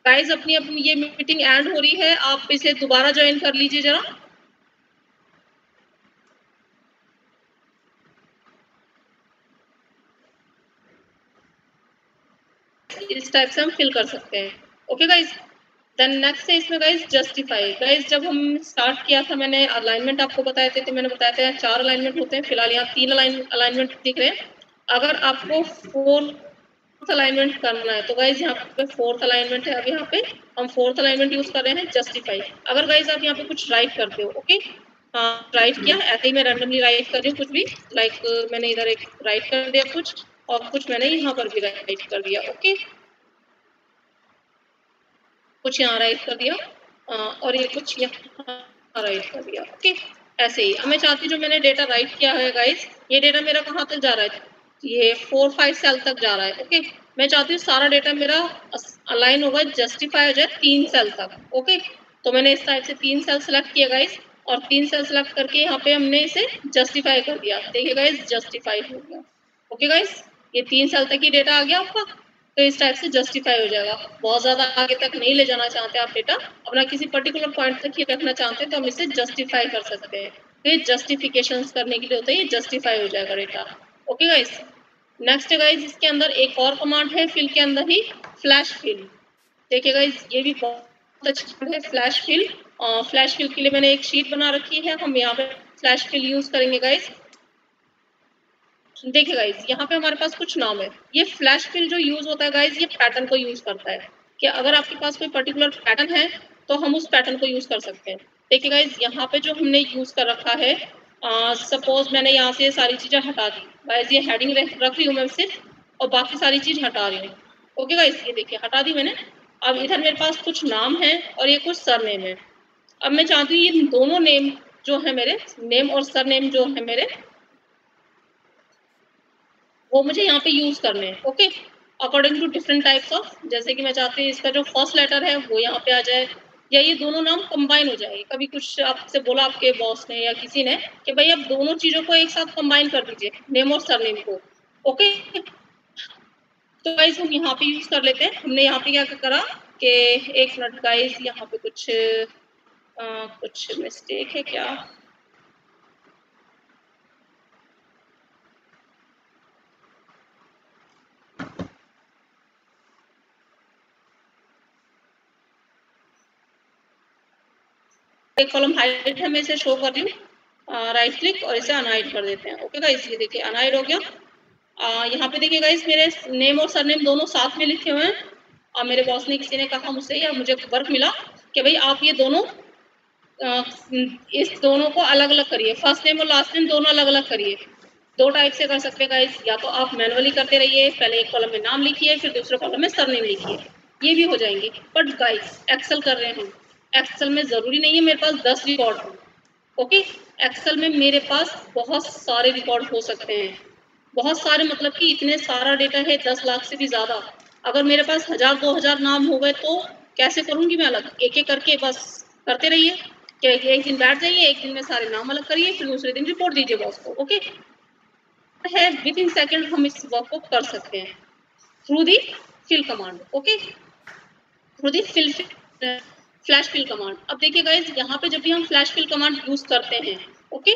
गाइस अपनी ये मीटिंग एंड हो रही है, आप इसे दोबारा ज्वाइन कर लीजिए जरा। इस टाइप से हम फिल कर सकते हैं। ओके गाइज, देन नेक्स्ट है इसमें गाइज जस्टिफाई। गाइज जब हम स्टार्ट किया था मैंने अलाइनमेंट आपको बताए थे, तो मैंने बताया था 4 अलाइनमेंट होते हैं, फिलहाल यहाँ 3 अलाइनमेंट दिख रहे हैं। अगर आपको 4th अलाइनमेंट करना है तो गाइज यहाँ पे 4th अलाइनमेंट है, अब यहाँ पे हम 4th अलाइनमेंट यूज कर रहे हैं जस्टिफाई। अगर गाइज आप यहाँ पे कुछ राइट करते हो, ओके हाँ राइट किया, ऐसे ही मैं रैंडमली राइट कर रही हूँ कुछ भी, लाइक मैंने इधर एक राइट कर दिया कुछ, और कुछ मैंने यहाँ पर भी राइट कर दिया, ओके कुछ यहाँ राइट कर दिया और ये कुछ यहाँ राइट कर दिया, ओके ऐसे ही। मैं चाहती हूँ जो मैंने डेटा राइट किया है गाइज, ये डेटा मेरा कहाँ तक जा रहा है, ये 4-5 सेल तक जा रहा है। ओके मैं चाहती हूँ सारा डेटा मेरा अलाइन होगा, जस्टिफाई हो जाए 3 सेल तक। ओके तो मैंने इस टाइप से 3 सेल सेलेक्ट किया गाइज, और 3 सेल सेलेक्ट करके यहाँ पे हमने इसे जस्टिफाई कर दिया। देखिए गाइज जस्टिफाई हो गया। ओके गाइज ये 3 सेल तक ही डेटा आ गया आपका, तो इस टाइप से जस्टिफाई हो जाएगा। बहुत ज़्यादा आगे तक नहीं ले जाना चाहते आप डेटा, अपना किसी पर्टिकुलर पॉइंट तक ही रखना चाहते हैं, तो हम इसे जस्टिफाई कर सकते हैं। तो ये जस्टिफिकेशन करने के लिए होता है, ये जस्टिफाई हो जाएगा डेटा। ओके गाइज नेक्स्ट है गाइज इसके अंदर एक और कमांड है फिल के अंदर ही, फ्लैश फिल। देखिए गाइज ये भी बहुत अच्छा है फ्लैश फिल। फ्लैश फिल के लिए मैंने एक शीट बना रखी है, हम यहाँ पे फ्लैश फिल यूज करेंगे गाइज। देखिए गाइज यहाँ पे हमारे पास कुछ नाम है। ये फ्लैश फिल जो यूज होता है गाइज, ये पैटर्न को यूज करता है कि अगर आपके पास कोई पर्टिकुलर पैटर्न है तो हम उस पैटर्न को यूज कर सकते हैं। देखिए गाइज यहाँ पे जो हमने यूज कर रखा है, सपोज मैंने यहाँ से सारी चीज़ें हटा दी गाइज, ये हेडिंग रख रही हूँ मैं सिर्फ और बाकी सारी चीज़ हटा रही हूँ। ओके गाइज ये देखिए हटा दी मैंने। अब इधर मेरे पास कुछ नाम है और ये कुछ सर नेम है। अब मैं चाहती हूँ ये दोनों नेम जो है मेरे, नेम और सर नेम जो है मेरे, वो मुझे यहाँ पे यूज करने हैं। Okay according to different types of, जैसे कि मैं चाहती हूँ इसका जो फर्स्ट लेटर है वो यहाँ पे आ जाए, या ये दोनों नाम कंबाइन हो जाए। कभी कुछ आपसे बोला आपके बॉस ने या किसी ने कि भाई आप दोनों चीज़ों को एक साथ कंबाइन कर दीजिए, नेम और सरनेम को। ओके तो गाइज हम यहाँ पे यूज कर लेते हैं। हमने यहाँ पे क्या करा कि एक मिनट गाइज यहाँ पे कुछ मिस्टेक है क्या, एक कॉलम हाइड है, मैं इसे शो कर रही हूँ, राइट क्लिक और इसे अनहाइड कर देते हैं। ओके गाइज ये देखिए अनहाइड हो गया। यहाँ पे देखिए गाइज मेरे नेम और सरनेम दोनों साथ में लिखे हुए हैं, और मेरे बॉस ने किसी ने कहा मुझसे या मुझे वर्क मिला कि भाई आप ये दोनों इस दोनों को अलग अलग करिए, फर्स्ट नेम और लास्ट नेम दोनों अलग अलग करिए। दो टाइप से कर सकते हैं गाइज, या तो आप मैनुअली करते रहिए, पहले एक कॉलम में नाम लिखिए फिर दूसरे कॉलम में सरनेम लिखिए, ये भी हो जाएंगे। बट गाइज एक्सेल कर रहे हैं, एक्सेल में ज़रूरी नहीं है मेरे पास 10 रिकॉर्ड हो। ओके एक्सेल में मेरे पास बहुत सारे रिकॉर्ड हो सकते हैं, बहुत सारे मतलब कि इतने सारा डेटा है 10 लाख से भी ज़्यादा। अगर मेरे पास 1000-2000 नाम हो गए तो कैसे करूँगी मैं अलग, एक एक करके बस करते रहिए कि एक दिन बैठ जाइए, एक दिन में सारे नाम अलग करिए फिर दूसरे दिन रिपोर्ट दीजिए बॉस को। ओके है विद इन सेकेंड हम इस वर्क को कर सकते हैं through the fill command. Okay through the fill flash fill command. अब देखिए गाइज यहाँ पे जब भी हम फ्लैश फिल कमांड यूज करते हैं, ओके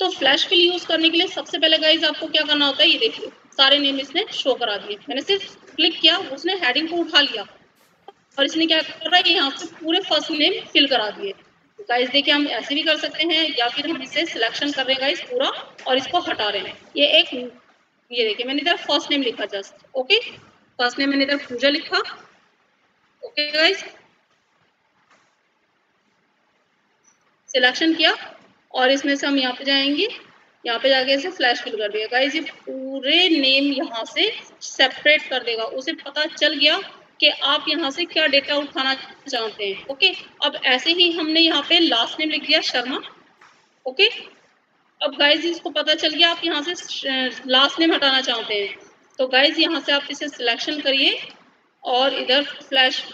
तो फ्लैश फिल यूज करने के लिए सबसे पहले गाइज आपको क्या करना होता है, ये देखिए सारे नेम इसने शो करा दिए, मैंने सिर्फ क्लिक किया, उसने हेडिंग को उठा लिया और इसने क्या कर रहा है, यहाँ पे पूरे फर्स्ट नेम फिल करा दिए। गाइज देखिए हम ऐसे भी कर सकते हैं, या फिर हम इसे सिलेक्शन कर रहे हैं गाइज पूरा और इसको हटा रहे हैं। ये देखिए मैंने इधर फर्स्ट नेम लिखा जस्ट, ओके फर्स्ट नेम मैंने इधर पूजा लिखा। ओके गाइज सिलेक्शन किया और इसमें से हम यहाँ पे जाएंगे, यहाँ पे जाके इसे फ्लैश फिल कर दिया। गाइज ये पूरे नेम यहाँ से सेपरेट कर देगा, उसे पता चल गया कि आप यहाँ से क्या डेटा उठाना चाहते हैं। ओके अब ऐसे ही हमने यहाँ पे लास्ट नेम लिख दिया शर्मा। ओके अब गाइज इसको पता चल गया आप यहाँ से लास्ट नेम हटाना चाहते हैं, तो गाइज यहाँ से आप इसे सिलेक्शन करिए और इधर फ्लैश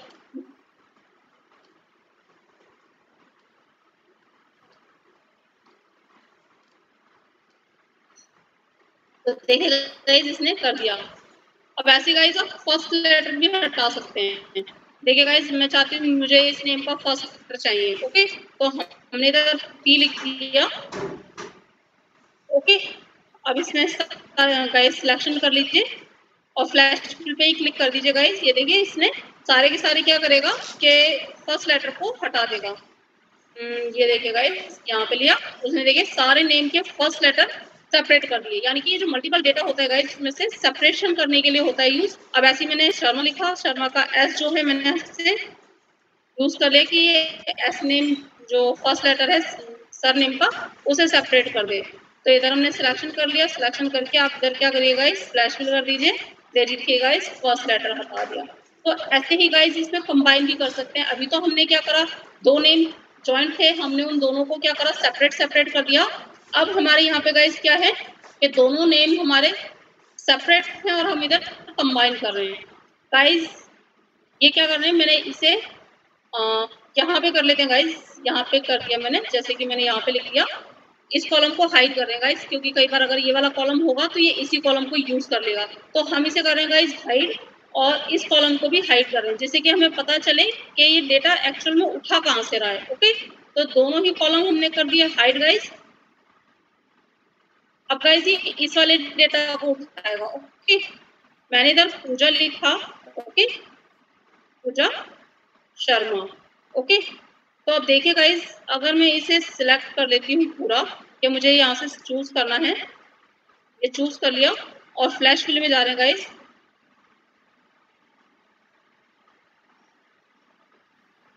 तो देखिए गाइज इसने कर दिया। अब ऐसे गाइज आप फर्स्ट लेटर भी हटा सकते हैं। देखिए गाइज मैं चाहती हूँ मुझे इस नेम का फर्स्ट लेटर चाहिए, ओके तो हमने इधर पी लिख दिया। ओके अब इसमें गाइज सिलेक्शन कर लीजिए और फ्लैश फिल पे ही क्लिक कर दीजिएगा। ये देखिए इसने सारे के सारे क्या करेगा कि फर्स्ट लेटर को हटा देगा। ये देखिए गाइस यहाँ पे लिया उसने, देखिए सारे नेम के फर्स्ट लेटर सेपरेट कर लिए, यानी कि ये जो मल्टीपल डेटा होता है गाइस इसमें से सेपरेशन करने के लिए होता है यूज। अब ऐसे मैंने शर्मा लिखा, शर्मा का एस जो है मैंने इससे यूज कर लिया कि ये एस नेम जो फर्स्ट लेटर है सर नेम का उसे सेपरेट कर दे। तो इधर हमने सिलेक्शन कर लिया, सिलेक्शन करके आप इधर क्या करिए गाइस फ्लैश फिल कर दीजिए, दे दीजिए गाइस फर्स्ट लेटर हटा दिया। तो ऐसे ही गाइस इसमें कंबाइन भी कर सकते हैं। अभी तो हमने क्या करा, दो नेम जॉइंट थे, हमने उन दोनों को क्या करा सेपरेट सेपरेट कर दिया। अब हमारे यहाँ पे गाइस क्या है कि दोनों नेम हमारे सेपरेट हैं और हम इधर कंबाइन कर रहे हैं। गाइस ये क्या कर रहे हैं, मैंने इसे यहाँ पे कर लेते हैं गाइस, यहाँ पे कर दिया मैंने, जैसे कि मैंने यहाँ पे लिख लिया। इस कॉलम को हाइड कर रहे हैं गाइस, क्योंकि कई बार अगर ये वाला कॉलम होगा तो ये इसी कॉलम को यूज कर लेगा, तो हम इसे कर रहे हैं गाइस हाइड और इस कॉलम को भी हाइड कर रहे हैं, जिससे कि हमें पता चले कि ये डेटा एक्चुअल में उठा कहाँ से रहा है। ओके, तो दोनों ही कॉलम हमने कर दिया हाइड गाइस। अब गाइस ये इस वाले डेटा को उठाएगा। ओके, मैंने इधर पूजा लिखा, ओके पूजा शर्मा। ओके, तो अब देखिए गाइस अगर मैं इसे सिलेक्ट कर लेती हूँ पूरा कि मुझे यहाँ से चूज करना है, ये चूज कर लिया और फ्लैश फिल में जा रहे हैं गाइस।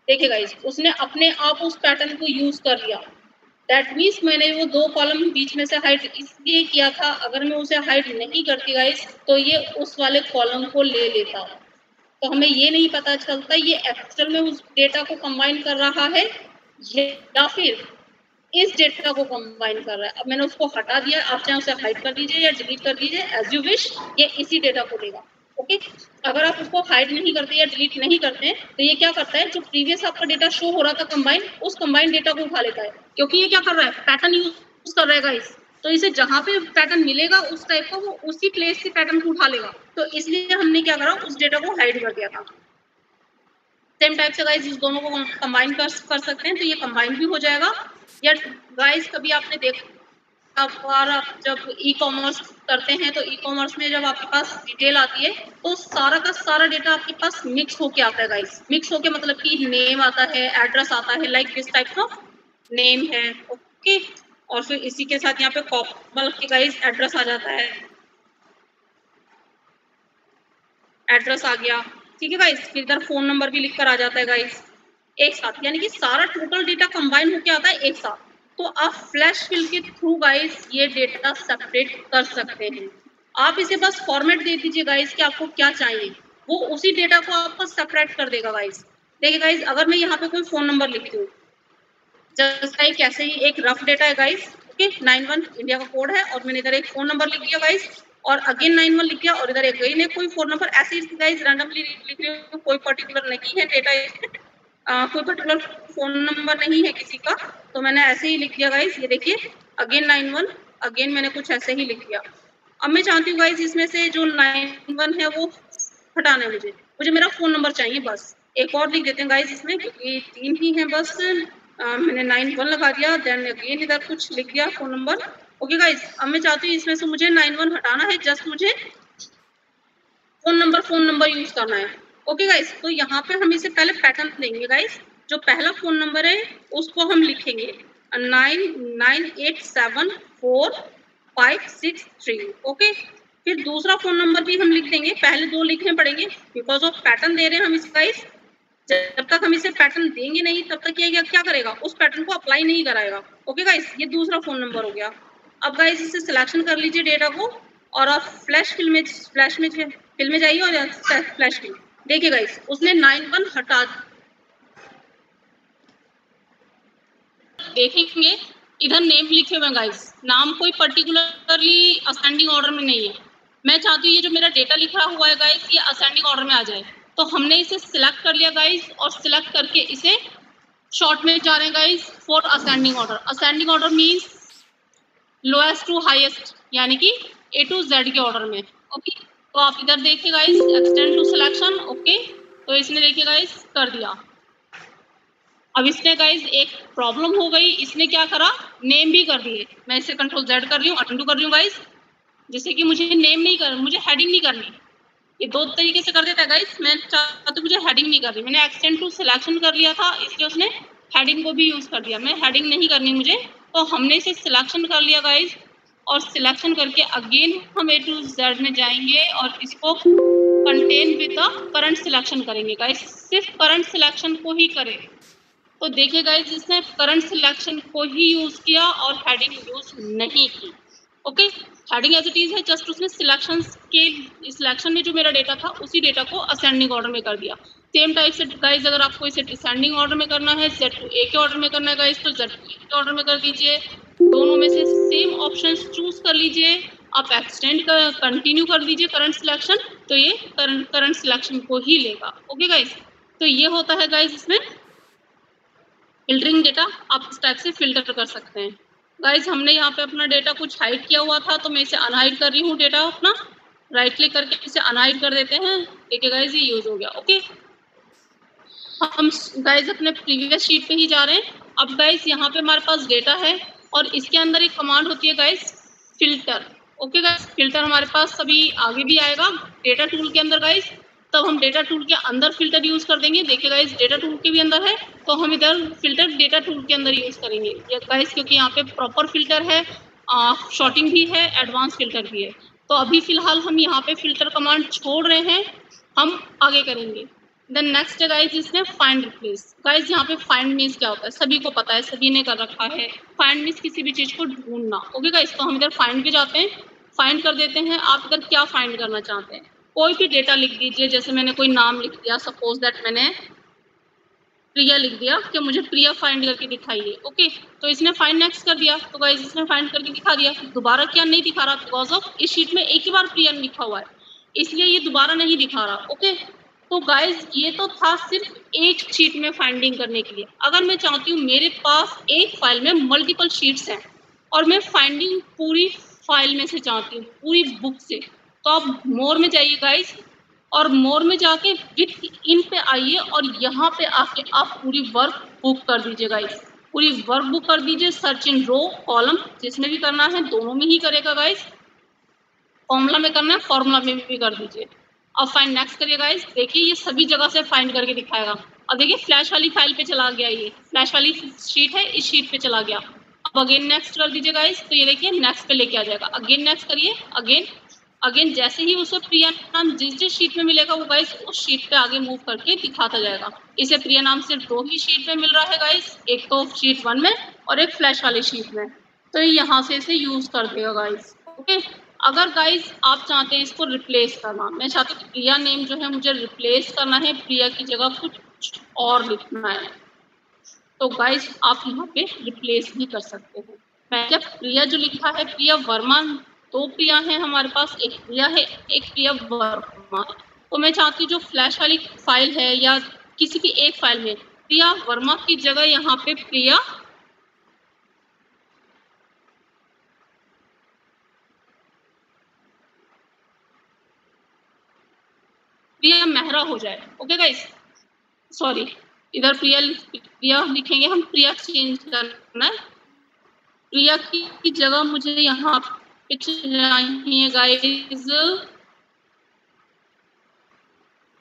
देखिए गाइस उसने अपने आप उस पैटर्न को यूज कर लिया। दैट मीन्स मैंने वो दो कॉलम बीच में से हाइड इसलिए किया था, अगर मैं उसे हाइड नहीं करती गाइस तो ये उस वाले कॉलम को ले लेता, तो हमें ये नहीं पता चलता ये एक्चुअल में उस डेटा को कंबाइन कर रहा है या फिर इस डेटा को कंबाइन कर रहा है। अब मैंने उसको हटा दिया, आप चाहे उसे हाइड कर दीजिए या डिलीट कर दीजिए, एज यू विश, ये इसी डेटा को देगा। ओके, अगर आप उसको हाइड नहीं करते या डिलीट नहीं करते हैं तो ये क्या करता है, जो प्रीवियस आपका डेटा शो हो रहा था कंबाइन, उस कंबाइन डेटा को उठा लेता है, क्योंकि ये क्या कर रहा है पैटर्न यूज कर रहा है गाइस, तो इसे जहाँ पे पैटर्न मिलेगा उस टाइप का वो उसी प्लेस से पैटर्न को उठा लेगा। तो इसलिए हमने क्या करा उस डेटा को हाइड कर दिया था। सेम टाइप से गाइस इस दोनों को कंबाइन कर सकते हैं, तो ये कंबाइन भी हो जाएगा। या गाइस कभी आपने देखा आप जब ई कॉमर्स करते हैं तो ई कॉमर्स में जब आपके पास डिटेल आती है तो सारा का सारा डेटा आपके पास मिक्स होके आता है गाइस। मिक्स होके मतलब कि नेम आता है, एड्रेस आता है, लाइक दिस टाइप का नेम है। ओके, और फिर इसी के साथ यहाँ पे कॉपल के गाइस एड्रेस आ जाता है, एड्रेस आ गया, ठीक है गाइस। फिर इधर फोन नंबर भी लिख कर आ जाता है गाइस एक साथ, यानी कि सारा टोटल डेटा कंबाइन होके आता है एक साथ। तो आप फ्लैश फिल के थ्रू गाइस ये डेटा सेपरेट कर सकते हैं। आप इसे बस फॉर्मेट दे दीजिए गाइस कि आपको क्या चाहिए, वो उसी डेटा को आपको सेपरेट कर देगा गाइस। देखिए गाइस अगर मैं यहाँ पे कोई फ़ोन नंबर लिखती हूँ, जस्ट लाइक ऐसे ही एक रफ डेटा है गाइस, ओके 91 इंडिया का कोड है, और मैंने इधर एक फ़ोन नंबर लिख दिया गाइस और अगेन 91 लिख दिया, और इधर अगेन एक कोई फ़ोन नंबर, ऐसे ही गाइस रैंडमली लिख रही हूँ, कोई पर्टिकुलर नहीं है डेटा, कोई पर्टिकुलर फोन नंबर नहीं है किसी का, तो मैंने ऐसे ही लिख दिया गाइस। ये देखिए अगेन 91, अगेन मैंने कुछ ऐसे ही लिख दिया। अब मैं चाहती हूँ गाइस इसमें से जो 91 है वो हटाना है, मुझे मेरा फोन नंबर चाहिए बस। एक और लिख देते हैं गाइस इसमें, ये तीन ही हैं बस, मैंने 91 लगा दिया, देन अगेन इधर कुछ लिख दिया फोन नंबर। ओके गाइस, अब मैं चाहती हूँ इसमें से मुझे 91 हटाना है, जस्ट मुझे फोन नंबर यूज करना है। ओके गाइस, तो यहाँ पे हम इसे पहले पैटर्न देंगे गाइस, जो पहला फोन नंबर है उसको हम लिखेंगे 99874563। ओके, फिर दूसरा फोन नंबर भी हम लिख देंगे, पहले दो लिखने पड़ेंगे बिकॉज ऑफ पैटर्न दे रहे हैं हम इस गाइस। जब तक हम इसे पैटर्न देंगे नहीं तब तक ये क्या करेगा, उस पैटर्न को अप्लाई नहीं कराएगा। ओके गाइस, ये दूसरा फोन नंबर हो गया। अब गाइस इसे सिलेक्शन कर लीजिए डेटा को और आप फ्लैश फिल में जाइए और फ्लैश फिल, देखिए गाइस उसने 91 हटा, देखेंगे इधर नेम लिखे हुए हैं गाइस, नाम कोई पर्टिकुलरली असेंडिंग ऑर्डर में नहीं है। मैं चाहती हूँ ये जो मेरा डेटा लिखा हुआ है गाइस ये असेंडिंग ऑर्डर में आ जाए, तो हमने इसे सिलेक्ट कर लिया गाइस और सिलेक्ट करके इसे शॉर्ट में जा रहे हैं guys for ascending order. Ascending order means lowest to highest, यानी कि ए टू जेड के ऑर्डर में। ओके, तो आप इधर देखिए guys extend to selection. Okay, तो इसने देखिए गाइस कर दिया। अब इसने गाइस एक प्रॉब्लम हो गई, इसने क्या करा नेम भी कर दिए। मैं इसे कंट्रोल जेड कर रही हूँ, अंडू कर रही हूँ गाइस, जैसे कि मुझे नेम नहीं कर, मुझे हेडिंग नहीं करनी, ये दो तरीके से कर देता है गाइस। मैं तो मुझे हेडिंग नहीं कर रही, मैंने एक्सटेंड टू सिलेक्शन कर लिया था इसलिए उसने हेडिंग को भी यूज कर दिया। मैं हेडिंग नहीं करनी मुझे, तो हमने इसे सिलेक्शन कर लिया गाइस और सिलेक्शन करके अगेन हम ए टू जेड में जाएंगे और इसको contain with the current selection करेंगे गाइस। सिर्फ करंट सिलेक्शन को ही करें, तो देखिए गाइस इसने करंट सिलेक्शन को ही यूज किया और हेडिंग यूज नहीं की। Okay, heading as it is है, जस्ट उसने सिलेक्शन में जो मेरा डेटा था उसी डेटा को असेंडिंग ऑर्डर में कर दिया। सेम टाइप से गाइज अगर आपको इसे डिसेंडिंग ऑर्डर में करना है, जेड टू ए के ऑर्डर में करना है गाइज तो जेड टू ए के ऑर्डर में कर दीजिए। दोनों में से सेम ऑप्शन चूज कर लीजिए, आप एक्सटेंड कंटिन्यू कर दीजिए करंट सिलेक्शन, तो ये करंट सिलेक्शन को ही लेगा। ओके गाइज, तो ये होता है गाइज इसमें फिल्टरिंग डेटा, आप इस टाइप से फिल्टर कर सकते हैं। गाइज हमने यहाँ पे अपना डेटा कुछ हाइड किया हुआ था तो मैं इसे अनहाइड कर रही हूँ डेटा अपना, राइट क्लिक करके इसे अनहाइड कर देते हैं। देखिए गाइज ये यूज हो गया। ओके, हम गाइज अपने प्रीवियस शीट पे ही जा रहे हैं। अब गाइज यहाँ पे हमारे पास डेटा है और इसके अंदर एक कमांड होती है guys filter. Okay guys, filter हमारे पास सभी आगे भी आएगा डेटा टूल के अंदर गाइज, तब हम डेटा टूल के अंदर फिल्टर यूज कर देंगे। देखिए गाइस डेटा टूल के भी अंदर है तो हम इधर फिल्टर डेटा टूल के अंदर यूज करेंगे गाइस, क्योंकि यहाँ पे प्रॉपर फिल्टर है, शॉर्टिंग भी है, एडवांस फिल्टर भी है। तो अभी फिलहाल हम यहाँ पे फिल्टर कमांड छोड़ रहे हैं, हम आगे करेंगे। देन नेक्स्ट है गाइज इसमें फाइंड रिप्लेस। गाइज यहाँ पे फाइंड मीन्स क्या होता है सभी को पता है, सभी ने कर रखा है। फाइंड मीन्स किसी भी चीज को ढूंढना। ओके गाइज, तो हम इधर फाइंड पे जाते हैं, फाइंड कर देते हैं। आप इधर क्या फाइंड करना चाहते हैं, कोई भी डेटा लिख दीजिए। जैसे मैंने कोई नाम लिख दिया, सपोज दैट मैंने प्रिया लिख दिया कि मुझे प्रिया फाइंड करके दिखाइए। ओके, तो इसने फाइंड नेक्स्ट कर दिया, तो गाइज इसने फाइंड करके दिखा दिया। दोबारा क्या नहीं दिखा रहा, बिकॉज ऑफ इस शीट में एक ही बार प्रिया लिखा हुआ है इसलिए ये दोबारा नहीं दिखा रहा। ओके, तो गाइज ये तो था सिर्फ एक शीट में फाइंडिंग करने के लिए। अगर मैं चाहती हूँ मेरे पास एक फाइल में मल्टीपल शीट्स हैं और मैं फाइंडिंग पूरी फाइल में से चाहती हूँ, पूरी बुक से, तो आप मोर में जाइए गाइज और मोर में जाके विथ इन पे आइए और यहाँ पे आके आप पूरी वर्क बुक कर दीजिए गाइज, पूरी वर्क बुक कर दीजिए। सर्च इन रो कॉलम जिसमें भी करना है दोनों में ही करेगा गाइज, फॉर्मूला में करना है फॉर्मूला में भी कर दीजिए। अब फाइंड नेक्स्ट करिए गाइज, देखिए ये सभी जगह से फाइंड करके दिखाएगा। अब देखिए फ्लैश वाली फाइल पे चला गया, ये फ्लैश वाली शीट है इस शीट पे चला गया। अब अगेन नेक्स्ट कर दीजिए गाइज, तो ये देखिए नेक्स्ट पे लेके आ जाएगा। अगेन नेक्स्ट करिए, अगेन जैसे ही उसे प्रिया नाम जिस शीट में मिलेगा वो गाइस उस शीट पे आगे मूव करके दिखाता जाएगा। इसे प्रिया नाम सिर्फ दो ही शीट में मिल रहा है गाइस, एक तो शीट 1 में और एक फ्लैश वाली शीट में, तो यहाँ से इसे यूज कर देगा गाइस। ओके, अगर गाइस आप चाहते हैं इसको रिप्लेस करना, मैं चाहती हूँ प्रिया नेम जो है मुझे रिप्लेस करना है, प्रिया की जगह कुछ और लिखना है, तो गाइस आप यहाँ पे रिप्लेस भी कर सकते हैं। मैं जब प्रिया जो लिखा है प्रिया वर्मा, दो प्रिया है हमारे पास, एक प्रिया है एक प्रिया वर्मा, तो मैं चाहती हूँ जो फ्लैश वाली फाइल है या किसी भी एक फाइल में प्रिया वर्मा की जगह यहाँ पे प्रिया मेहरा हो जाए। ओके गाइस, सॉरी इधर प्रिया लिखेंगे हम, प्रिया चेंज करना है, प्रिया की जगह मुझे यहाँ चाहिए guys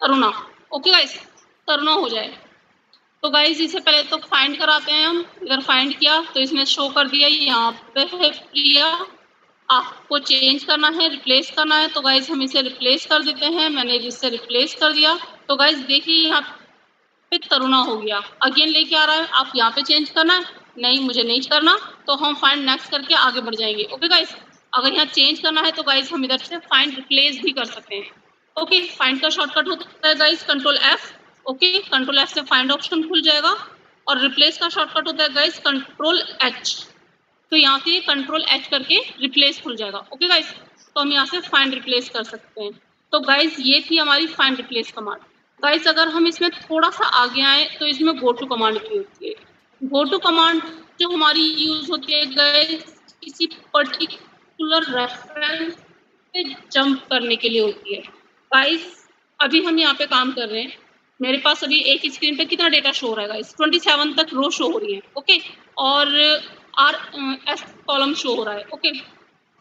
Taruna. Okay guys, Taruna हो जाए। तो गाइस इसे पहले तो फाइंड कराते हैं हम, इधर फाइंड किया तो इसने शो कर दिया यहाँ पे है प्रिया। आपको चेंज करना है, रिप्लेस करना है, तो गाइस हम इसे रिप्लेस कर देते हैं। मैंने इससे रिप्लेस कर दिया, तो गाइस देखिए यहाँ पे तरुणा हो गया। अगेन लेके आ रहा है, आप यहाँ पे चेंज करना है, नहीं मुझे नहीं करना, तो हम फाइंड नेक्स्ट करके आगे बढ़ जाएंगे। ओके गाइस, अगर यहाँ चेंज करना है तो गाइस हम इधर से फाइंड रिप्लेस भी कर सकते हैं। ओके, फाइंड का शॉर्टकट होता है guys control F. Okay, control F से फाइंड ऑप्शन खुल जाएगा और रिप्लेस का शॉर्टकट होता है गाइस कंट्रोल एच, तो यहाँ से कंट्रोल एच करके रिप्लेस खुल जाएगा। ओके गाइस, तो हम यहाँ से फाइंड रिप्लेस कर सकते हैं। तो गाइस ये थी हमारी फाइंड रिप्लेस कमांड। गाइस अगर हम इसमें थोड़ा सा आगे आए तो इसमें गो टू कमांड भी होती है। गो टू कमांड जो हमारी यूज होती है गाइस किसी पर्टिकुलर रेफरेंस पे जंप करने के लिए होती है। गाइस अभी हम यहाँ पे काम कर रहे हैं, मेरे पास अभी एक स्क्रीन पे कितना डेटा शो हो रहा है गाइस 27 तक रो शो हो रही है। ओके, और RS कॉलम शो हो रहा है। ओके,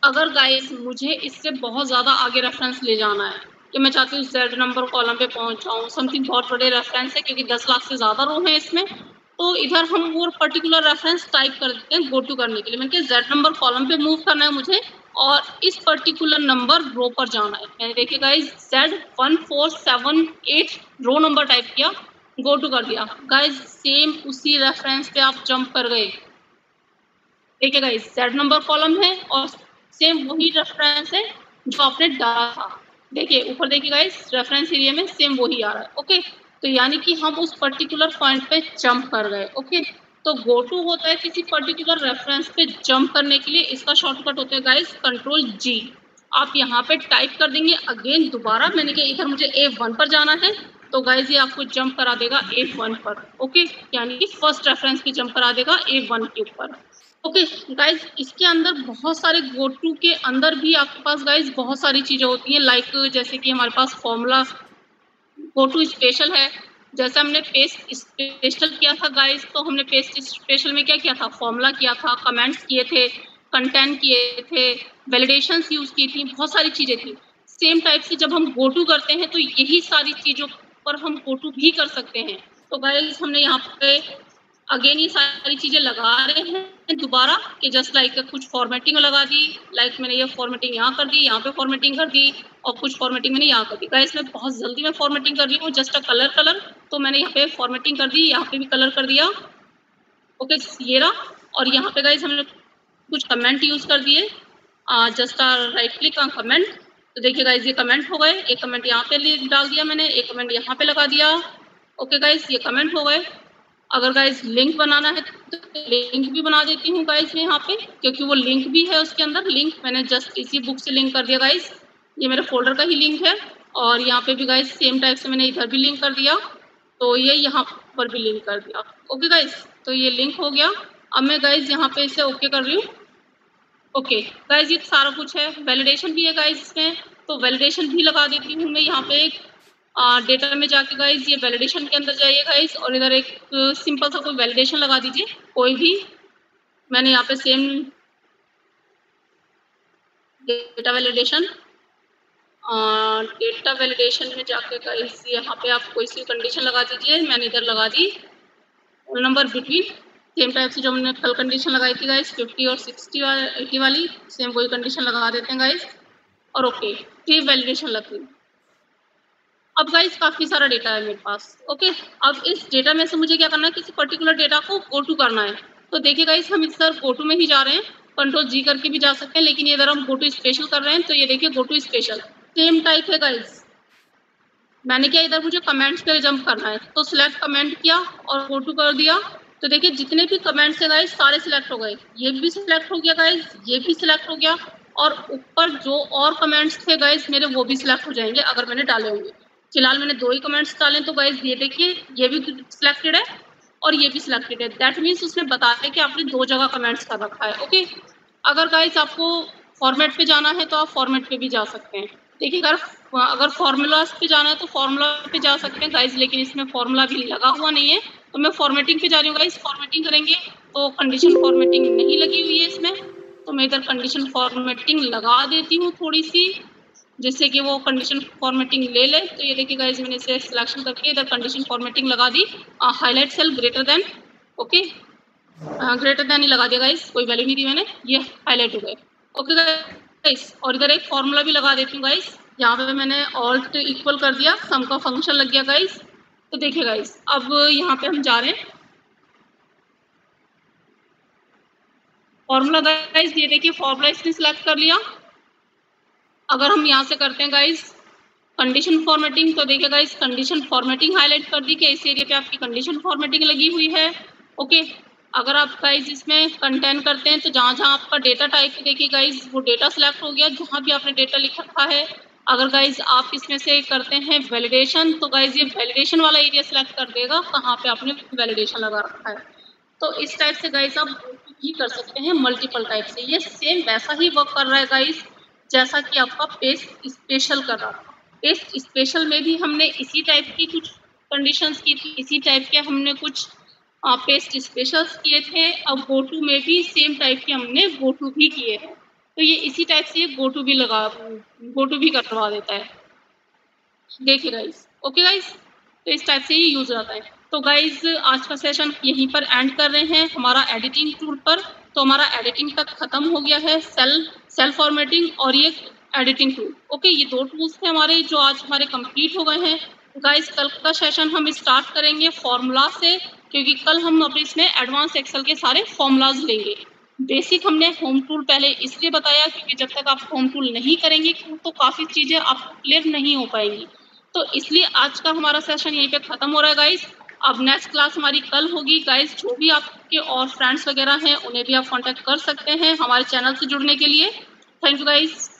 अगर गाइस मुझे इससे बहुत ज़्यादा आगे रेफरेंस ले जाना है कि मैं चाहती हूँ जेड नंबर कॉलम पे पहुँच जाऊँ। समथिंग बहुत बड़े रेफरेंस है क्योंकि 10 लाख से ज़्यादा रो हैं इसमें, तो इधर हम वो पर्टिकुलर रेफरेंस टाइप कर देते हैं गो टू करने के लिए। मैंने कहा जेड नंबर कॉलम पे मूव करना है मुझे और इस पर्टिकुलर नंबर रो पर जाना है। मैंने देखिए guys Z 1478 row number type किया, गो टू कर दिया। गाइज सेम उसी रेफरेंस पे आप जंप कर गए। देखिए गाइज जेड नंबर कॉलम है और सेम वही रेफरेंस है जो आपने डाला था। देखिए ऊपर देखिए गाइज रेफरेंस एरिया में सेम वही आ रहा है। ओके, तो यानी कि हम उस पर्टिकुलर पॉइंट पे जंप कर गए। ओके, तो गो टू होता है किसी पर्टिकुलर रेफरेंस पे जंप करने के लिए। इसका शॉर्टकट होता है गाइज कंट्रोल G। आप यहाँ पे टाइप कर देंगे अगेन दोबारा, मैंने कहा इधर मुझे A1 पर जाना है, तो गाइज ये आपको जंप करा देगा A1 पर। ओके, यानी कि फर्स्ट रेफरेंस पे जंप करा देगा A1 के ऊपर। ओके गाइज, इसके अंदर बहुत सारे गो टू के अंदर भी आपके पास गाइज बहुत सारी चीज़ें होती हैं। लाइक जैसे कि हमारे पास फॉर्मूला गो टू स्पेशल है। जैसे हमने पेस्ट स्पेशल किया था गाइज, तो हमने पेस्ट स्पेशल में क्या किया था, फॉर्मूला किया था, कमेंट्स किए थे, कंटेंट किए थे, वैलिडेशंस यूज़ की थी, बहुत सारी चीज़ें थी। सेम टाइप से जब हम गो टू करते हैं तो यही सारी चीज़ों पर हम गो टू भी कर सकते हैं। तो गाइज हमने यहाँ पे अगेन ये सारी चीज़ें लगा रहे हैं दोबारा कि जस्ट लाइक कुछ फॉर्मेटिंग लगा दी, लाइक मैंने ये फॉर्मेटिंग यहाँ कर दी, यहाँ पे फॉर्मेटिंग कर दी और कुछ फॉर्मेटिंग मैंने यहाँ कर दी। गाइस मैं बहुत जल्दी में फॉर्मेटिंग कर रही हूँ, जस्ट अ कलर, तो मैंने यहाँ पे फॉर्मेटिंग कर दी, यहाँ पे भी कलर कर दिया। ओके ये रहा, और यहाँ पे गाइस हमने कुछ कमेंट यूज़ कर दिए, just a right click on comment. तो देखिए गाइस ये कमेंट हो गए, एक कमेंट यहाँ पे डाल दिया मैंने, एक कमेंट यहाँ पे लगा दिया। ओके गाइस ये कमेंट हो गए। अगर गाइज लिंक बनाना है तो लिंक भी बना देती हूँ गाइज मैं यहाँ पे, क्योंकि वो लिंक भी है उसके अंदर। लिंक मैंने जस्ट इसी बुक से लिंक कर दिया गाइज, ये मेरे फोल्डर का ही लिंक है। और यहाँ पे भी गाइज सेम टाइप से मैंने इधर भी लिंक कर दिया, तो ये यहाँ पर भी लिंक कर दिया। ओके गाइज, तो ये लिंक हो गया। अब मैं गाइज यहाँ पे इसे ओके कर रही हूँ। ओके गाइज ये सारा कुछ है, वैलिडेशन भी है गाइज इसमें, तो वैलिडेशन भी लगा देती हूँ मैं यहाँ पे। डेटा में जाके गाइज ये वैलिडेशन के अंदर जाइए गाइज, और इधर एक सिंपल सा कोई वैलिडेशन लगा दीजिए, कोई भी। मैंने यहाँ पे सेम डेटा वैलिडेशन में जाके गाइज यहाँ पे आप कोई सी कंडीशन लगा दीजिए। मैंने इधर लगा दी roll number between, same type से जो हमने कल कंडीशन लगाई थी गाइज 50 और 60 80 वाली, सेम वही कंडीशन लगा देते हैं गाइज। और ओके ये वैलिडेशन लगती है। अब गाइज काफ़ी सारा डेटा है मेरे पास। ओके, अब इस डेटा में से मुझे क्या करना है, किसी पर्टिकुलर डेटा को गो टू करना है। तो देखिए गाइज हम इस तरह गो टू में ही जा रहे हैं, कंट्रोल G करके भी जा सकते हैं, लेकिन इधर हम गो टू स्पेशल कर रहे हैं। तो ये देखिए go to special same type है गाइज। मैंने क्या इधर मुझे कमेंट्स पे जंप करना है, तो सिलेक्ट कमेंट किया और गो टू कर दिया। तो देखिए जितने भी कमेंट्स है गाइज सारे सिलेक्ट हो गए, ये भी सिलेक्ट हो गया गाइज, ये भी सिलेक्ट हो गया, और ऊपर जो और कमेंट्स थे गाइज मेरे वो भी सिलेक्ट हो जाएंगे अगर मैंने डाले होंगे। फिलहाल मैंने 2 ही कमेंट्स डाले, तो गाइज ये देखिए ये भी सिलेक्टेड है और ये भी सिलेक्टेड है। दैट मीन्स उसमें बताते हैं कि आपने 2 जगह कमेंट्स कर रखा है। ओके, अगर गाइज आपको फॉर्मेट पे जाना है तो आप फॉर्मेट पे भी जा सकते हैं। देखिए अगर फार्मूलाज पे जाना है तो फार्मूला पे जा सकते हैं गाइज, लेकिन इसमें फार्मूला भी लगा हुआ नहीं है, तो मैं फॉर्मेटिंग पे जा रही हूँ गाइज। फॉर्मेटिंग करेंगे तो कंडीशन फॉर्मेटिंग नहीं लगी हुई है इसमें, तो मैं इधर कंडीशन फॉर्मेटिंग लगा देती हूँ थोड़ी सी, जिससे कि वो कंडीशन फॉर्मेटिंग ले ले। तो ये देखिए गाइज मैंने इसे सिलेक्शन करके इधर कंडीशन फॉर्मेटिंग लगा दी, highlight cell greater than. Okay greater than ही लगा दिया गाइज, कोई वैल्यू नहीं दी मैंने, ये हाईलाइट हो गए। ओके गाइज, और इधर एक फार्मूला भी लगा देती हूँ गाइज। यहाँ पे मैंने ऑल्ट तो इक्वल कर दिया, सम का फंक्शन लग गया गाइज। तो देखिए गाइज अब यहाँ पे हम जा रहे हैं फार्मूला गाइज, ये देखिए फार्मूला इसने सिलेक्ट कर लिया। अगर हम यहाँ से करते हैं गाइज कंडीशन फॉर्मेटिंग, तो देखिए गाइज कंडीशन फॉर्मेटिंग हाईलाइट कर दी कि इस एरिया पे आपकी कंडीशन फॉर्मेटिंग लगी हुई है। ओके, अगर आप गाइज इसमें कंटेंट करते हैं तो जहाँ जहाँ आपका डेटा टाइप है देखिए गाइज वो डेटा सेलेक्ट हो गया, जहाँ भी आपने डेटा लिख रखा है। अगर गाइज आप इसमें से करते हैं वैलिडेशन, तो गाइज ये वैलिडेशन वाला एरिया सेलेक्ट कर देगा, कहाँ पर आपने वैलिडेशन लगा रखा है। तो इस टाइप से गाइज आप ही कर सकते हैं मल्टीपल टाइप से। ये सेम वैसा ही वर्क कर रहा है गाइज जैसा कि आपका पेस्ट स्पेशल कर रहा था। पेस्ट स्पेशल में भी हमने इसी टाइप की कुछ कंडीशंस की थी, इसी टाइप के हमने कुछ पेस्ट स्पेशल्स किए थे। अब गो टू में भी सेम टाइप के हमने गो टू भी किए हैं, तो ये इसी टाइप से गो टू भी करवा देता है। देखिए गाइस, ओके गाइस, तो इस टाइप से ही यूज रहता है। तो गाइस आज का सेशन यहीं पर एंड कर रहे हैं हमारा एडिटिंग टूल पर। तो हमारा एडिटिंग तक खत्म हो गया है, सेल फॉर्मेटिंग और ये एडिटिंग टूल। ओके, ये दो टूल्स थे हमारे जो आज हमारे कंप्लीट हो गए हैं। गाइस कल का सेशन हम स्टार्ट करेंगे फॉर्मूला से, क्योंकि कल हम अपने इसमें एडवांस एक्सेल के सारे फॉर्मूलाज लेंगे। बेसिक हमने होम टूल पहले इसलिए बताया क्योंकि जब तक आप होम टूल नहीं करेंगे तो काफ़ी चीज़ें आपको क्लियर नहीं हो पाएंगी। तो इसलिए आज का हमारा सेशन यहीं पे ख़त्म हो रहा है गाइस। अब नेक्स्ट क्लास हमारी कल होगी गाइस। जो भी आपके और फ्रेंड्स वगैरह हैं उन्हें भी आप कॉन्टैक्ट कर सकते हैं हमारे चैनल से जुड़ने के लिए। Thank you guys.